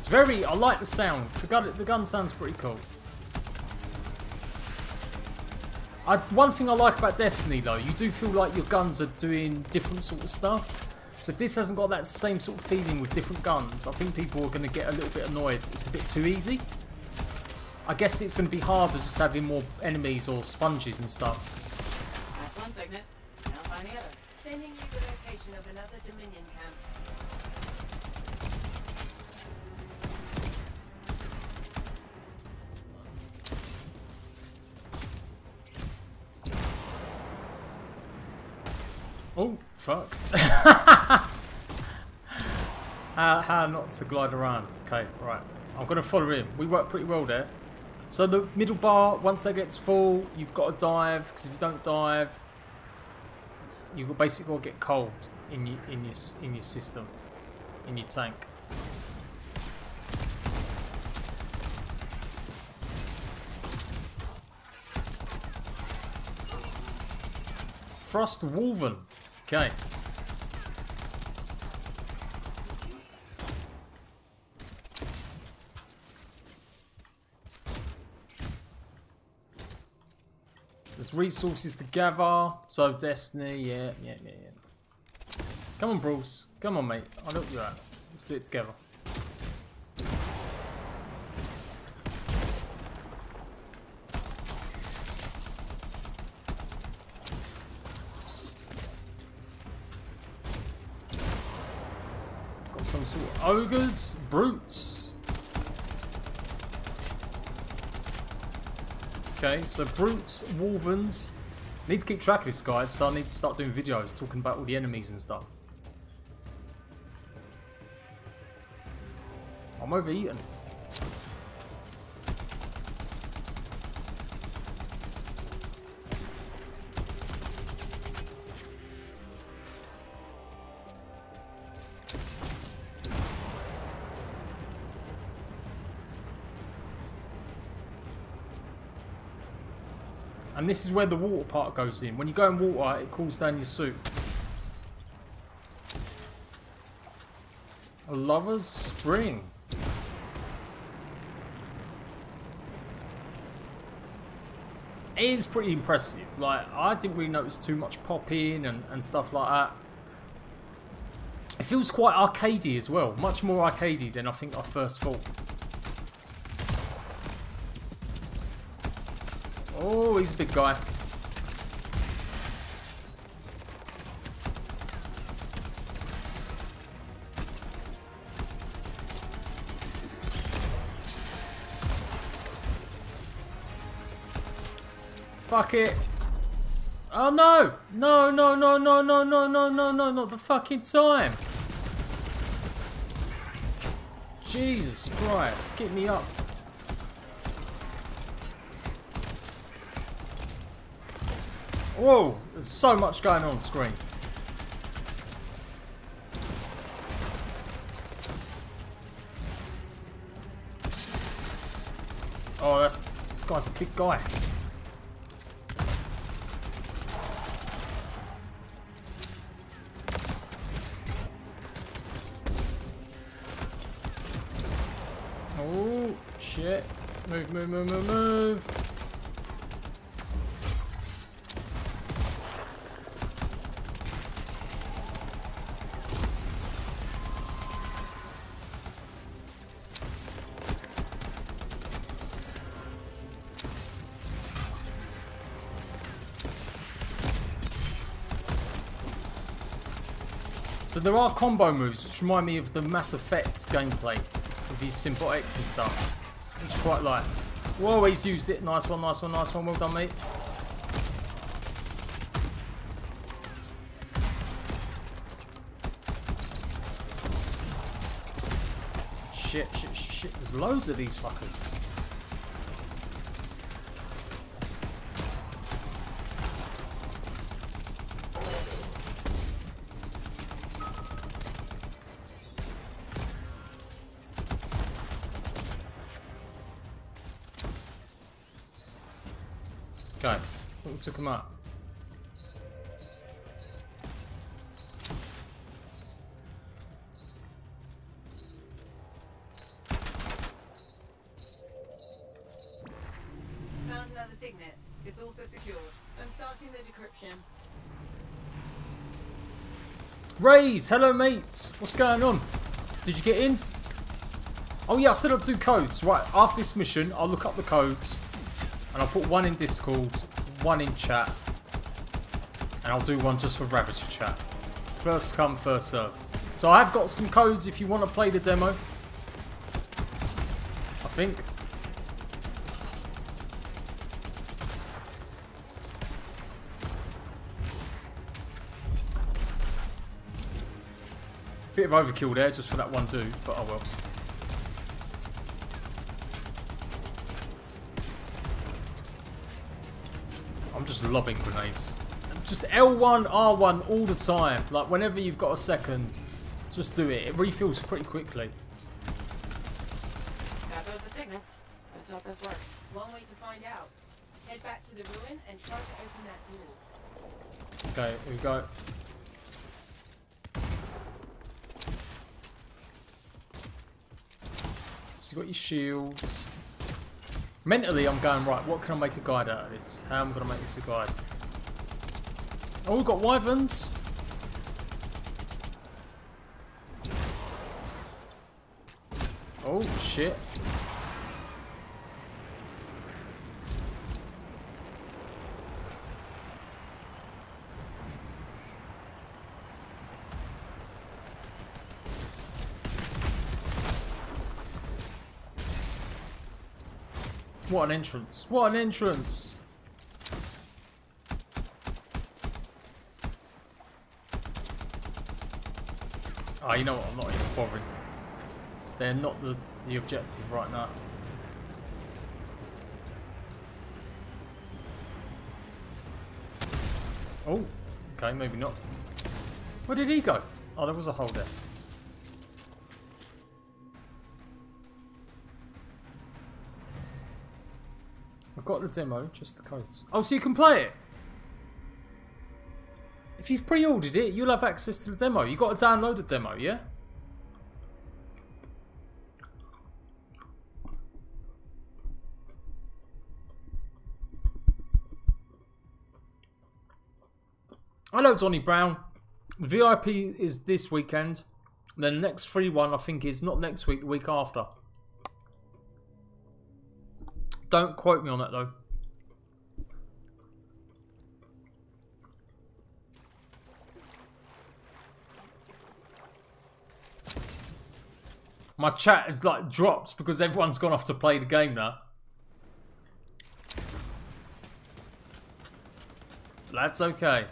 Very, I like the sound. The gun, the gun sounds pretty cool. I, one thing I like about Destiny though, you do feel like your guns are doing different sort of stuff. So if this hasn't got that same sort of feeling with different guns, I think people are going to get a little bit annoyed. It's a bit too easy. I guess it's going to be harder just having more enemies or sponges and stuff. That's one signet. Now find the other. Sending you the location of another Dominion camp. Oh, fuck. how, how not to glide around. Okay, right. I'm going to follow him. We work pretty well there. So the middle bar, once that gets full, you've got to dive. Because if you don't dive, you've basically got to get cold in your, in your, in your system, in your tank. Frost Wolven. Okay. There's resources to gather. So Destiny, yeah, yeah, yeah, yeah. Come on, Bruce. Come on, mate. I'll help you out. Let's do it together. Some sort of ogres, brutes. Okay, so brutes, wolvens. I need to keep track of this, guys, so I need to start doing videos talking about all the enemies and stuff. I'm overeaten. And this is where the water part goes in. When you go in water, it cools down your suit. A lover's spring. It is pretty impressive. Like, I didn't really notice too much popping and, and stuff like that. It feels quite arcadey as well. Much more arcadey than I think I first thought. Oh, he's a big guy. Fuck it. Oh no! No, no, no, no, no, no, no, no, no, not the fucking time! Jesus Christ, get me up. Whoa, there's so much going on screen. Oh, that's, this guy's a big guy. Oh, shit. Move, move, move, move, move. So there are combo moves which remind me of the Mass Effect gameplay. These symbiotics and stuff, which I quite like. We'll always use it. Nice one, nice one, nice one. Well done, mate. Shit, shit, shit. There's loads of these fuckers. Took him up. Found another signet. It's also secured. I'm starting the decryption. Rays, hello mate. What's going on? Did you get in? Oh yeah, I said I'll do codes. Right, after this mission, I'll look up the codes and I'll put one in Discord, one in chat, and I'll do one just for Ravager chat. First come, first serve. So I have got some codes if you want to play the demo, I think. Bit of overkill there just for that one dude, but oh well. I'm just lobbing grenades. Just L one, R one all the time. Like, whenever you've got a second, just do it. It refills pretty quickly. Got both the signets. Let's hope this works. One way to find out. Head back to the ruin and try to open that door. Okay, here we go. So you've got your shields. Mentally, I'm going, right, what can I make a guide out of this? How am I going to make this a guide? Oh, we've got wyverns. Oh, shit. What an entrance. What an entrance. Ah, oh, you know what? I'm not even bothering. They're not the, the objective right now. Oh, okay, maybe not. Where did he go? Oh, there was a hole there. Got the demo, just the codes. Oh, so you can play it. If you've pre-ordered it, you'll have access to the demo. You got to download the demo, yeah? Hello, Donnie Brown. The V I P is this weekend. Then the next free one, I think, is not next week, the week after. Don't quote me on that though. My chat is like dropped because everyone's gone off to play the game now. That's okay.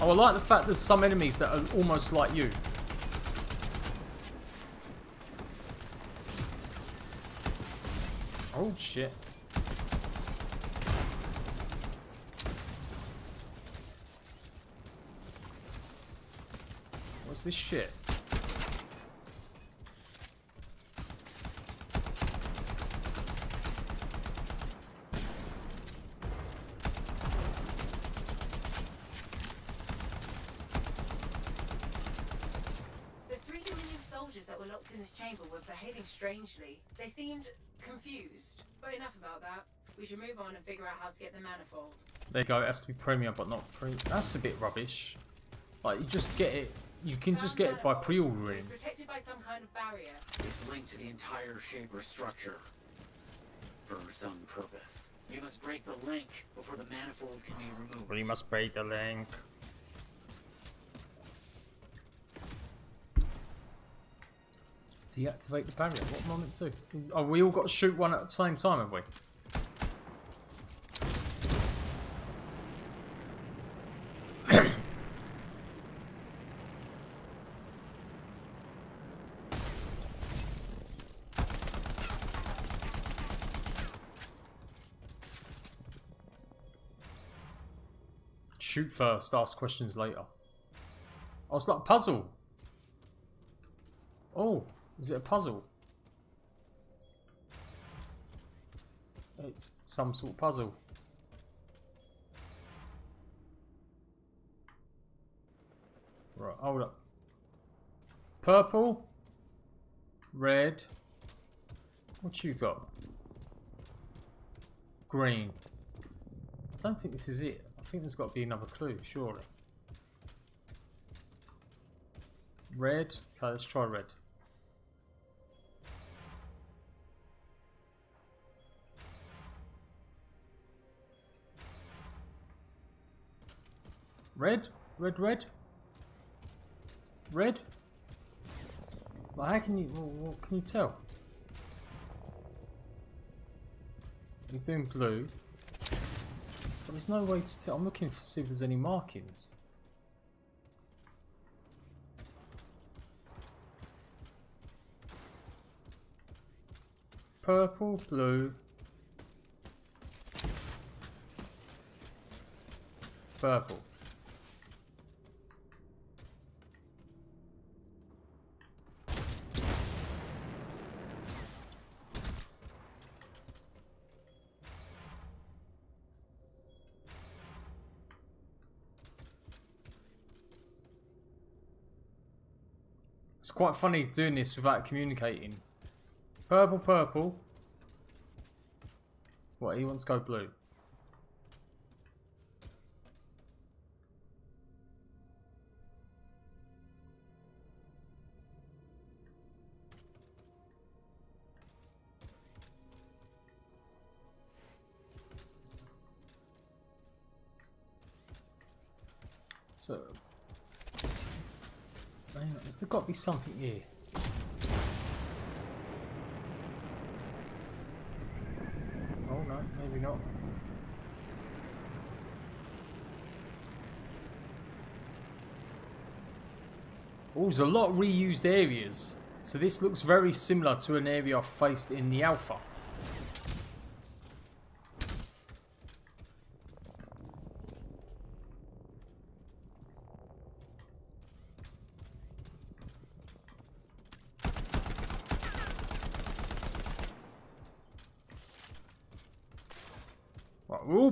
I like the fact there's some enemies that are almost like you. Oh shit. What's this shit? Strangely, they seemed confused, but enough about that. We should move on and figure out how to get the manifold. There you go, it has to be premium but not pre. That's a bit rubbish. Like, you just get it, you can just get it by pre-ordering. It's protected by some kind of barrier. It's linked to the entire shaper structure for some purpose. You must break the link before the manifold can be removed. We must break the link. Deactivate the barrier. What moment to? Oh, we all got to shoot one at the same time, have we? Shoot first, ask questions later. Oh, it's like a puzzle. Oh. Is it a puzzle? It's some sort of puzzle. Right, hold up. Purple. Red. What you got? Green. I don't think this is it. I think there's got to be another clue, surely. Red. Okay, let's try red. Red, red, red, red. Well, how can you? What can you tell? He's doing blue, but there's no way to tell. I'm looking for see if there's any markings. Purple, blue, purple. Quite funny doing this without communicating. Purple, purple. What, he wants to go blue. So there's got to be something here. Oh no, maybe not. Oh, there's a lot of reused areas. So this looks very similar to an area I faced in the alpha.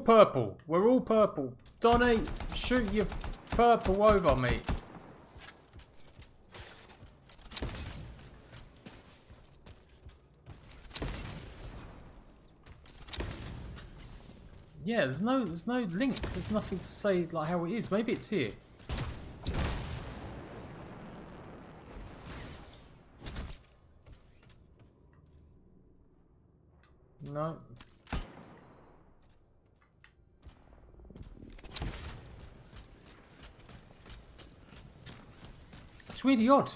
Purple. We're all purple. Donnie, shoot your purple over me. Yeah, there's no, there's no link. There's nothing to say like how it is. Maybe it's here. No. That's really odd.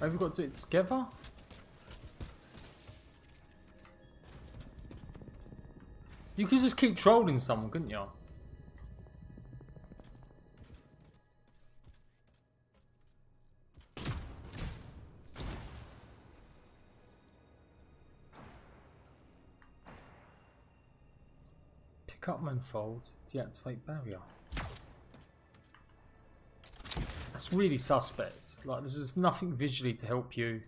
Have we got to it together? You could just keep trolling someone, couldn't you? Pick up manifold, deactivate barrier. That's really suspect. Like, there's just nothing visually to help you.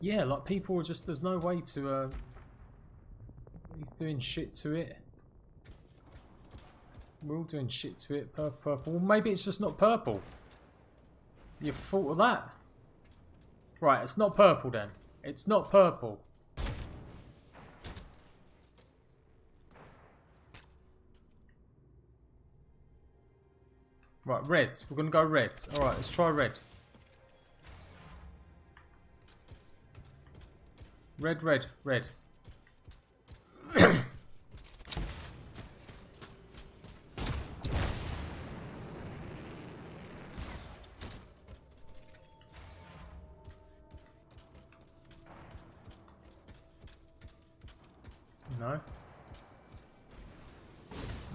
Yeah, like, people are just, there's no way to, uh, he's doing shit to it. We're all doing shit to it. Purple, purple. Well, maybe it's just not purple. You've thought of that. Right, it's not purple then. It's not purple. Right, red. We're gonna go red. Alright, let's try red. Red, red, red. No.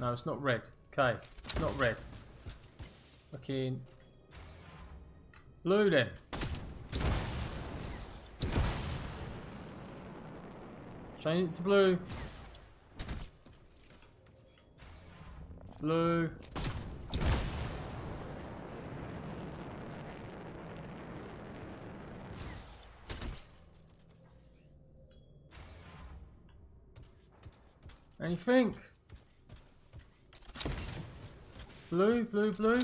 No, it's not red. Okay, it's not red. Fucking blue then. Change it to blue. Blue. Anything? Blue, blue, blue.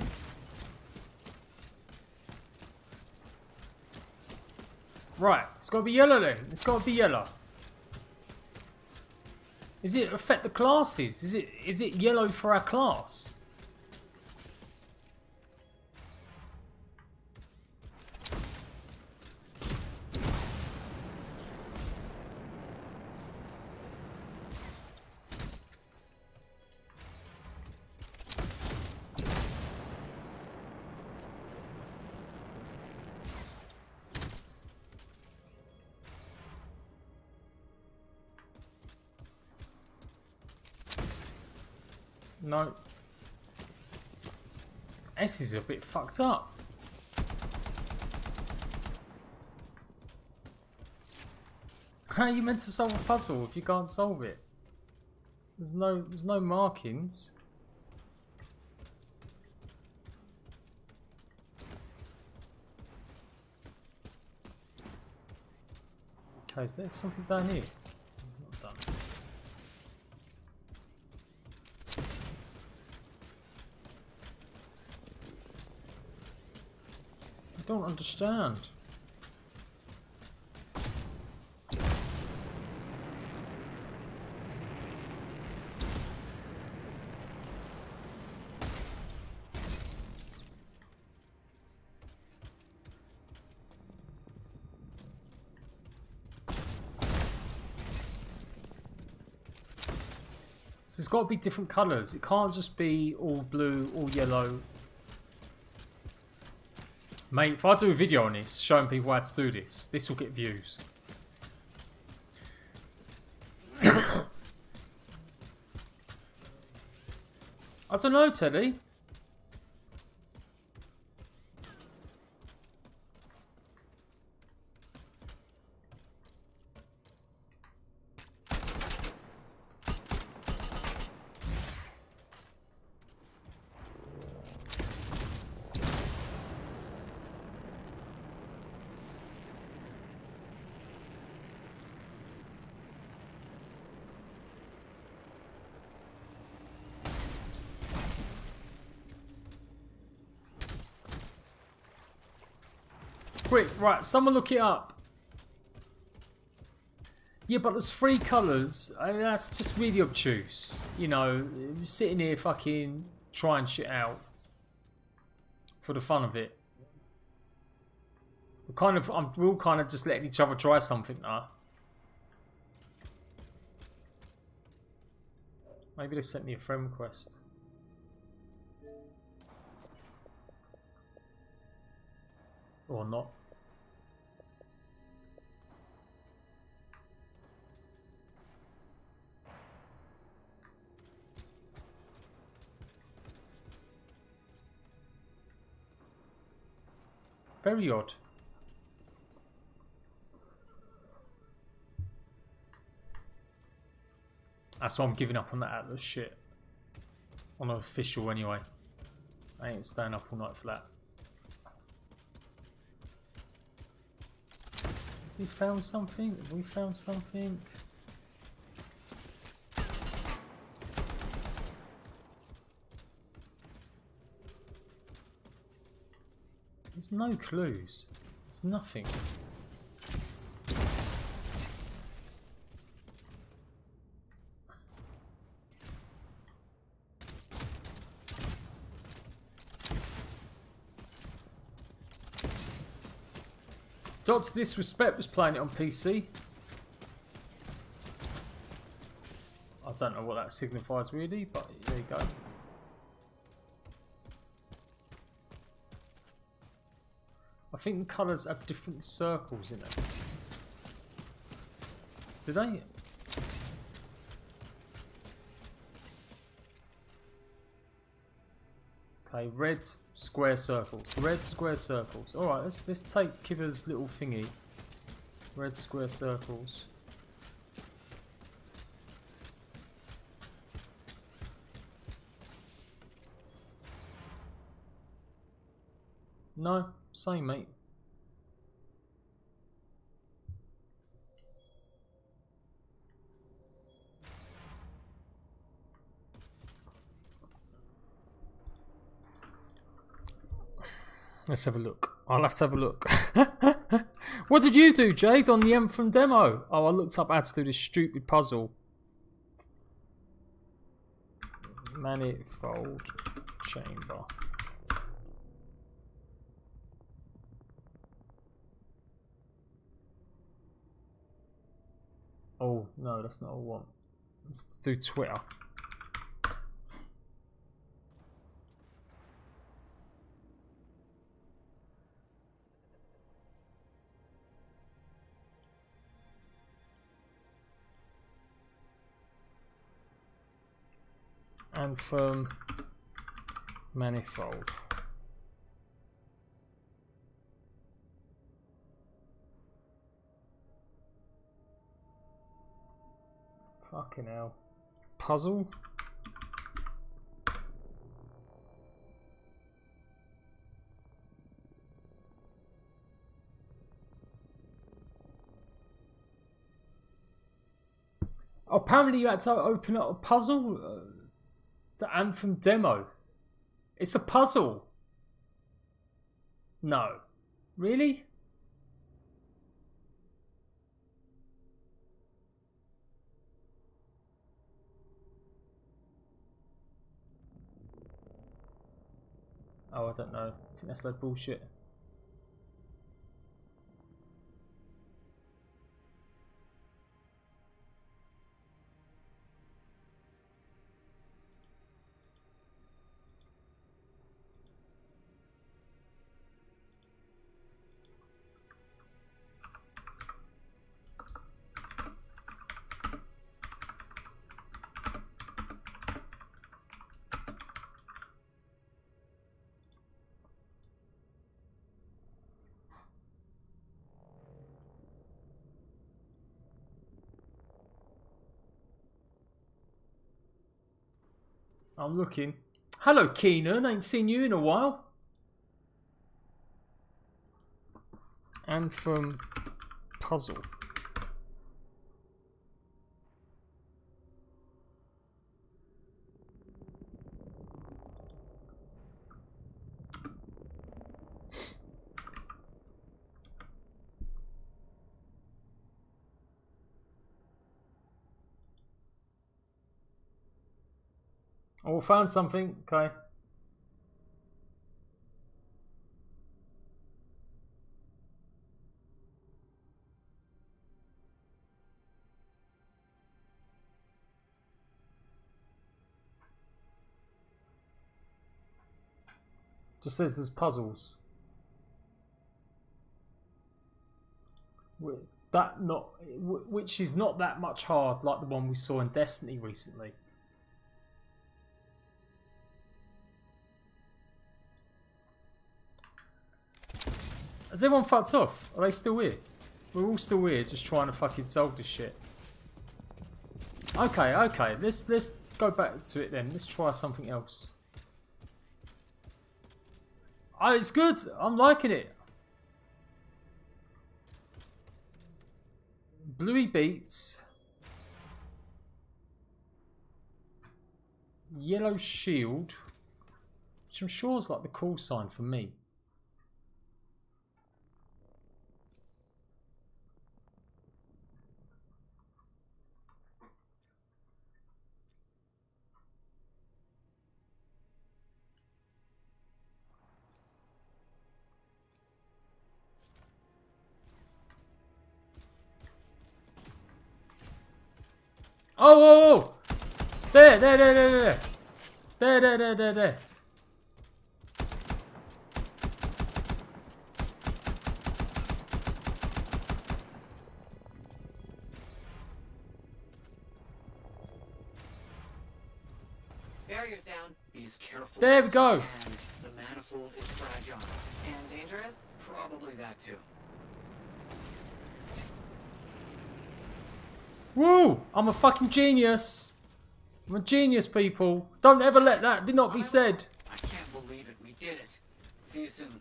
Right, it's gotta be yellow then. It's gotta be yellow. Is it affect the classes? Is it is it yellow for our class? No. S is a bit fucked up. How are you meant to solve a puzzle if you can't solve it? There's no there's no markings. Okay, so there's something down here. I don't understand. So it's got to be different colours. It can't just be all blue, all yellow. Mate, if I do a video on this, showing people how to do this, this will get views. I don't know, Teddy. Quick, right, someone look it up. Yeah, but there's three colours. I mean, that's just really obtuse. You know, sitting here fucking trying shit out for the fun of it. We're kind of, I'm, we're all kind of just letting each other try something now. Maybe they sent me a friend request. Or not. Very odd. That's why I'm giving up on that Atlas shit. On official anyway. I ain't staying up all night for that. Has he found something? Have we found something? There's no clues. There's nothing. Doctor Disrespect was playing it on P C. I don't know what that signifies really, but there you go. I think the colours have different circles in them. Do they? Okay, red square circles. Red square circles. Alright, let's let's take Kibber's little thingy. Red square circles. No, same mate. Let's have a look. I'll have to have a look. What did you do, Jade, on the Anthem demo? Oh, I looked up how to do this stupid puzzle. Manifold chamber. Oh, no, that's not what I want. Let's do Twitter. Anthem manifold. Fucking hell. Puzzle? Apparently you had to open up a puzzle? Uh, The Anthem demo. It's a puzzle. No. Really? Oh, I don't know. I think that's like bullshit. I'm looking. Hello, Keenan. Ain't seen you in a while. Anthem puzzle. Oh, found something, okay. Just says there's puzzles. It's that not, which is not that much hard, like the one we saw in Destiny recently. Has everyone fucked off? Are they still here? We're all still here, just trying to fucking solve this shit. Okay, okay, let's let's go back to it then. Let's try something else. Oh, it's good. I'm liking it. Bluey Beats. Yellow Shield. Which I'm sure is like the call sign for me. Oh, oh, oh! There, there, there, there, there, there, there, there, there, there. Barriers down. He's careful. There we go. And the manifold is fragile and dangerous. Probably that too. Woo! I'm a fucking genius. I'm a genius, people. Don't ever let that did not be said. I can't believe it. We did it. See you soon.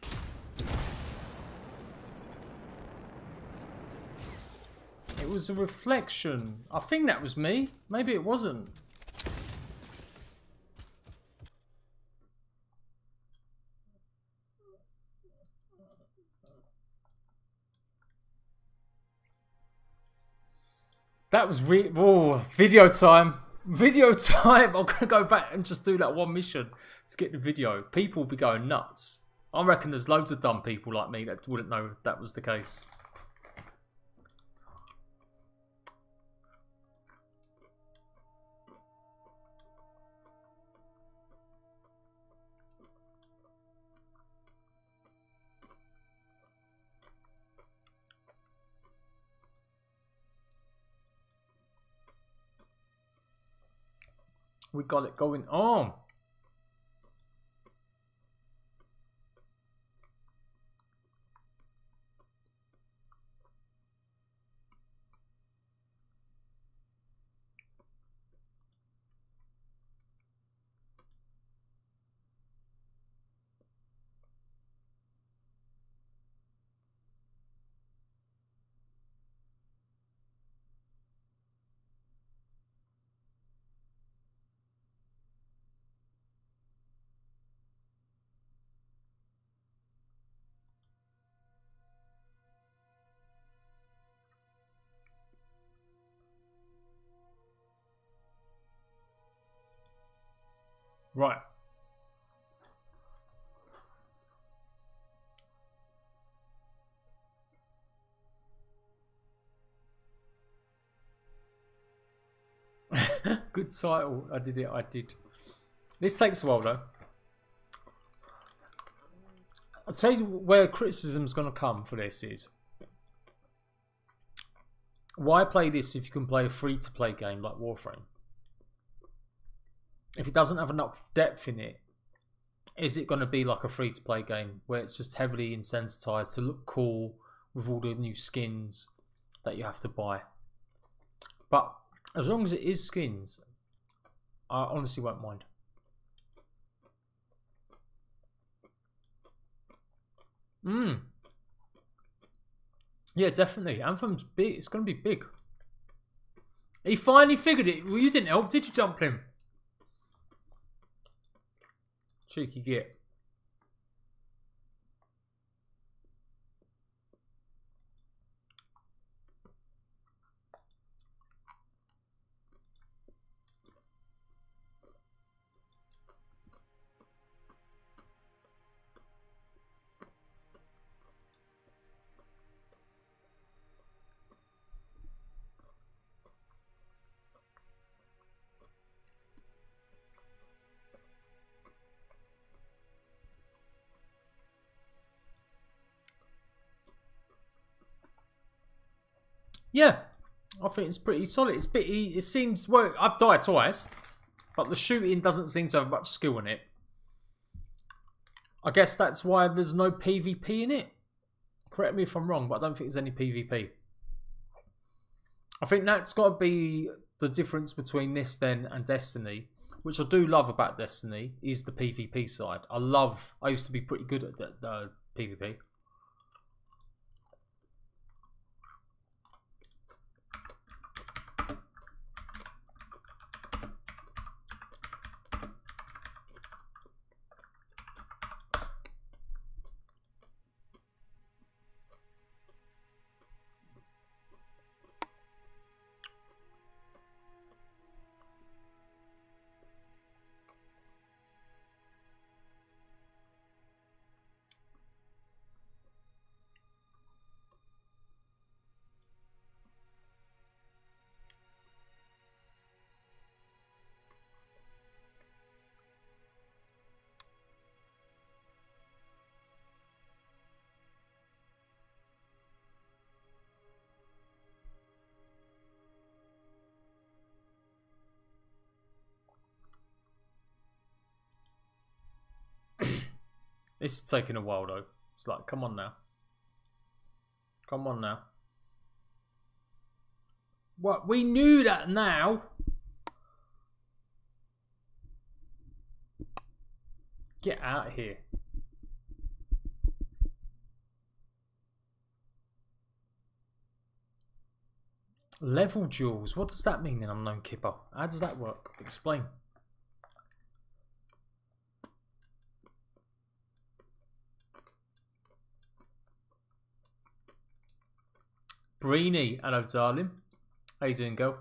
It was a reflection. I think that was me. Maybe it wasn't. That was re- oh, video time. Video time. I'm going to go back and just do that one mission to get the video. People will be going nuts. I reckon there's loads of dumb people like me that wouldn't know if that was the case. We got it going on. Right. Good title. I did it. I did. This takes a while though. I'll tell you where criticism's going to come for this is. Why play this if you can play a free-to-play game like Warframe? If it doesn't have enough depth in it, is it going to be like a free-to-play game where it's just heavily incentivized to look cool with all the new skins that you have to buy? But as long as it is skins, I honestly won't mind. Mm. Yeah, definitely. Anthem's big. It's going to be big. He finally figured it. Well, you didn't help, did you, Dumpling? Cheeky git. Yeah, I think it's pretty solid. It's pretty, it seems, well, I've died twice, but the shooting doesn't seem to have much skill in it. I guess that's why there's no PvP in it. Correct me if I'm wrong, but I don't think there's any PvP. I think that's got to be the difference between this then and Destiny, which I do love about Destiny, is the PvP side. I love, I used to be pretty good at the, the PvP. This is taking a while though. It's like, come on now. Come on now. What? We knew that now. Get out of here. Level duels. What does that mean in Unknown Keeper? How does that work? Explain. Breeny, hello darling. How you doing, girl?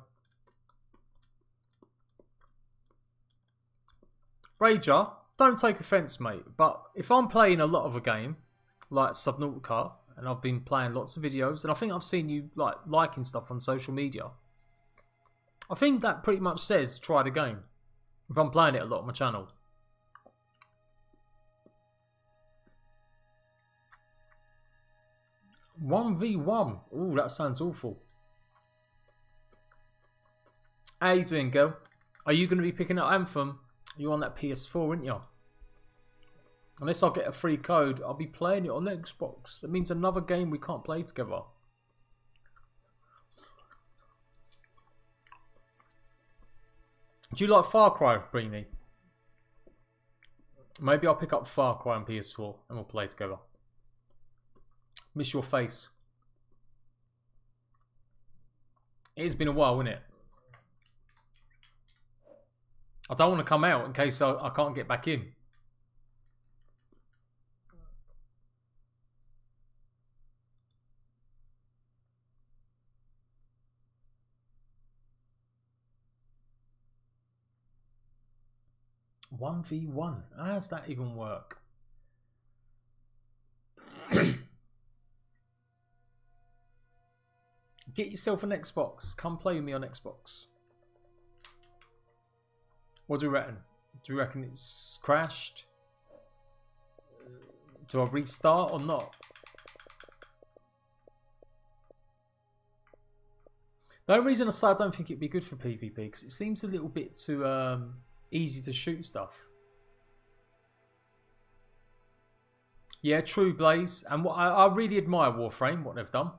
Rager, don't take offence, mate, but if I'm playing a lot of a game, like Subnautica, and I've been playing lots of videos, and I think I've seen you like liking stuff on social media, I think that pretty much says try the game, if I'm playing it a lot on my channel. one v one. Ooh, that sounds awful. How you doing, girl? Are you going to be picking up Anthem? You're on that P S four, aren't you? Unless I get a free code, I'll be playing it on Xbox. That means another game we can't play together. Do you like Far Cry, Breeny? Maybe I'll pick up Far Cry on P S four and we'll play together. Miss your face. It's been a while, isn't it? I don't want to come out in case I, I can't get back in. one v one. How does that even work? Get yourself an Xbox. Come play with me on Xbox. What do you reckon? Do you reckon it's crashed? Do I restart or not? The only reason I say I don't think it'd be good for PvP because it seems a little bit too um, easy to shoot stuff. Yeah, true, Blaze. And what I, I really admire Warframe, what they've done.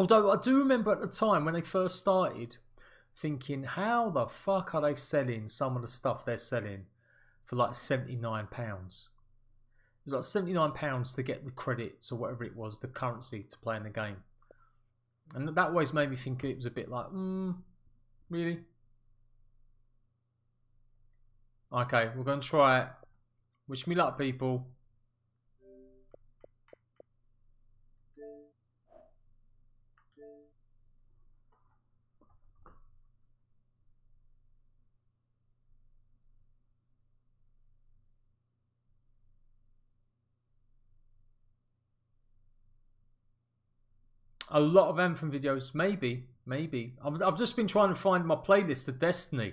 Although I do remember at the time when they first started thinking, how the fuck are they selling some of the stuff they're selling for like seventy-nine pounds? It was like seventy-nine pounds to get the credits or whatever it was, the currency to play in the game. And that always made me think it was a bit like, hmm, really? Okay, we're going to try it. Wish me luck, people. A lot of Anthem videos, maybe, maybe. I've, I've just been trying to find my playlist of Destiny.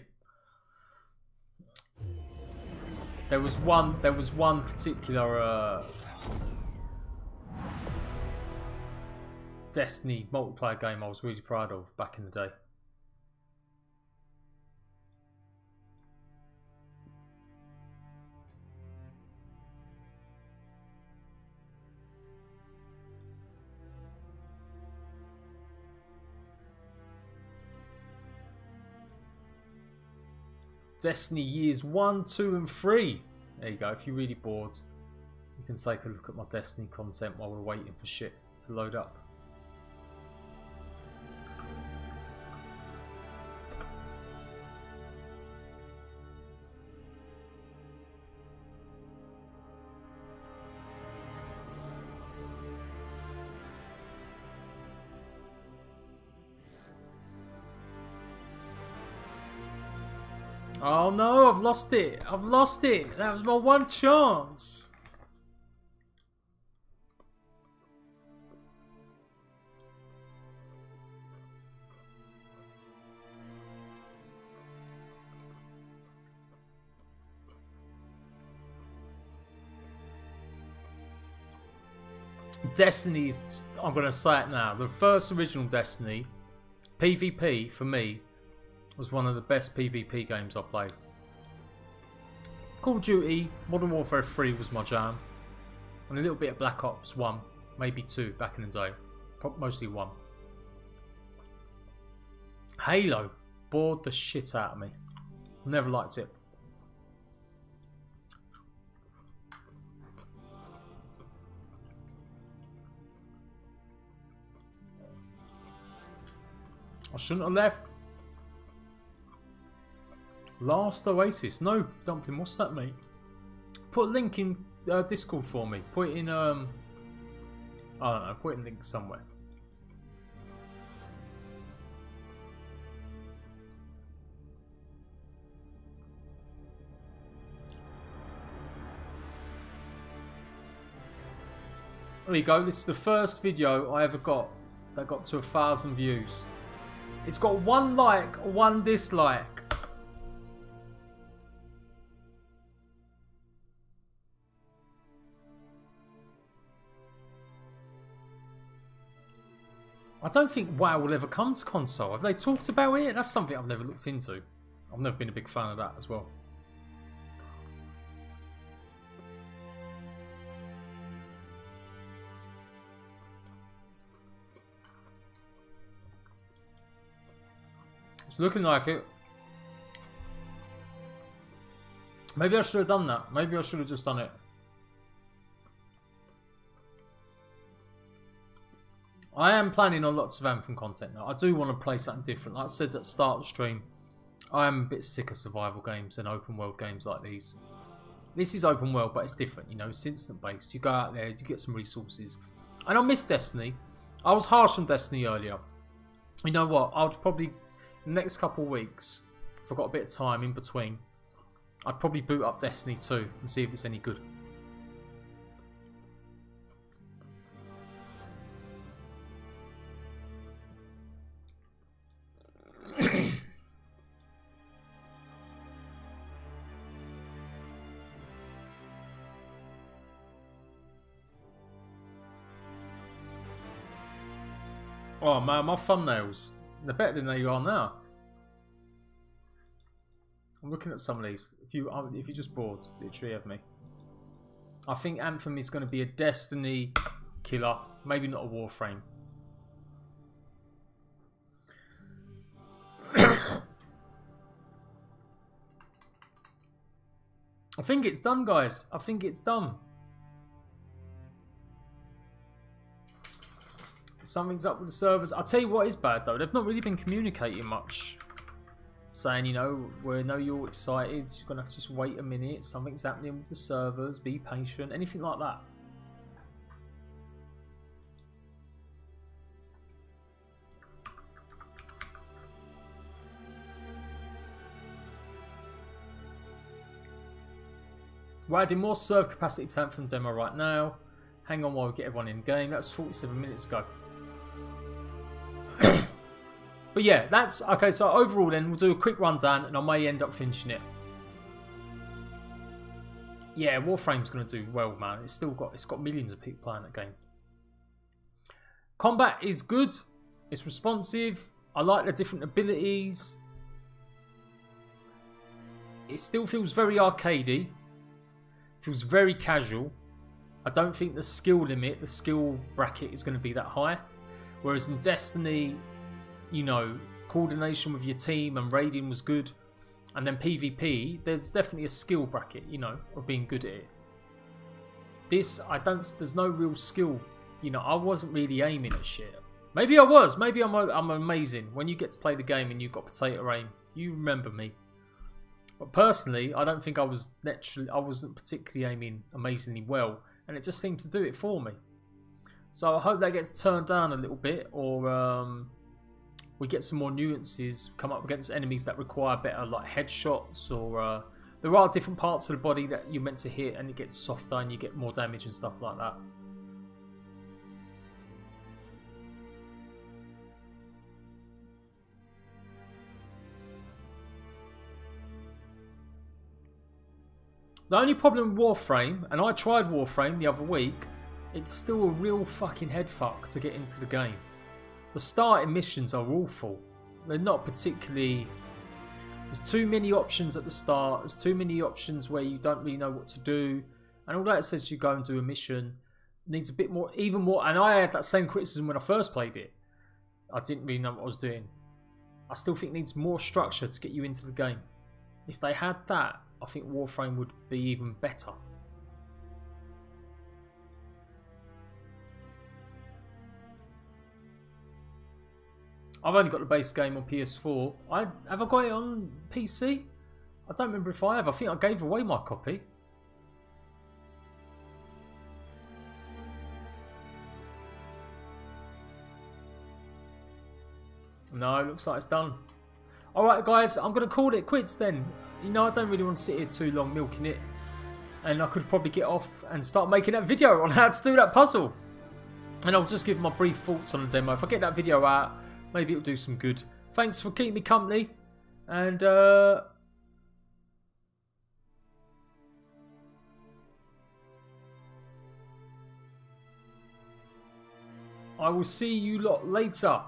There was one, there was one particular uh, Destiny multiplayer game I was really proud of back in the day. Destiny years one, two and three. There you go, if you're really bored, you can take a look at my Destiny content while we're waiting for shit to load up. Oh no, I've lost it. I've lost it. That was my one chance. Destiny's, I'm going to say it now, the first original Destiny, PvP for me, was one of the best PvP games I played. Call of Duty, Modern Warfare three was my jam, and a little bit of Black Ops one, maybe two back in the day, mostly one. Halo bored the shit out of me, never liked it. I shouldn't have left. Last Oasis. No, Dumpling, what's that, mate? Put a link in uh, Discord for me. Put it in, um... I don't know, put it in link somewhere. There you go, this is the first video I ever got that got to a thousand views. It's got one like, one dislike. I don't think WoW will ever come to console. Have they talked about it? That's something I've never looked into. I've never been a big fan of that as well. It's looking like it. Maybe I should have done that. Maybe I should have just done it. I am planning on lots of Anthem content now. I do want to play something different. Like I said at the start of the stream, I am a bit sick of survival games and open world games like these. This is open world, but it's different, you know, it's instant based. You go out there, you get some resources. And I miss Destiny. I was harsh on Destiny earlier. You know what? I would probably, in the next couple of weeks, if I've got a bit of time in between, I'd probably boot up Destiny two and see if it's any good. Oh man, my thumbnails, they're better than they are now. I'm looking at some of these. If, you, if you're just bored, literally have me. I think Anthem is going to be a Destiny killer, maybe not a Warframe. I think it's done, guys. I think it's done. Something's up with the servers. I'll tell you what is bad though, they've not really been communicating much. Saying, you know, we know you're excited, you're going to have to just wait a minute, something's happening with the servers, be patient, anything like that. We're adding more server capacity to Anthem demo right now. Hang on while we get everyone in game. That was forty-seven minutes ago. But yeah, that's okay. So overall then, we'll do a quick rundown and I may end up finishing it. Yeah, Warframe's gonna do well, man. It's still got, it's got millions of people playing that game. Combat is good. It's responsive. I like the different abilities. It still feels very arcadey. Feels very casual. I don't think the skill limit, the skill bracket is going to be that high. Whereas in Destiny, you know, coordination with your team and raiding was good. And then PvP, there's definitely a skill bracket, you know, of being good at it. This, I don't, there's no real skill. You know, I wasn't really aiming at shit. Maybe I was. Maybe I'm, I'm amazing. When you get to play the game and you've got potato aim, you remember me. But personally, I don't think I was naturally, I wasn't particularly aiming amazingly well. And it just seemed to do it for me. So I hope that gets turned down a little bit, or um, we get some more nuances, come up against enemies that require better, like headshots, or uh, there are different parts of the body that you're meant to hit and it gets softer and you get more damage and stuff like that. The only problem with Warframe, and I tried Warframe the other week, it's still a real fucking headfuck to get into the game. The starting missions are awful. They're not particularly... There's too many options at the start, there's too many options where you don't really know what to do, and all that says you go and do a mission needs a bit more, even more, and I had that same criticism when I first played it. I didn't really know what I was doing. I still think it needs more structure to get you into the game. If they had that, I think Warframe would be even better. I've only got the base game on P S four. I, have I got it on P C? I don't remember if I have. I think I gave away my copy. No, looks like it's done. Alright guys, I'm going to call it quits then. You know, I don't really want to sit here too long milking it. And I could probably get off and start making that video on how to do that puzzle. And I'll just give my brief thoughts on the demo. If I get that video out, maybe it'll do some good. Thanks for keeping me company. And, uh... I will see you lot later.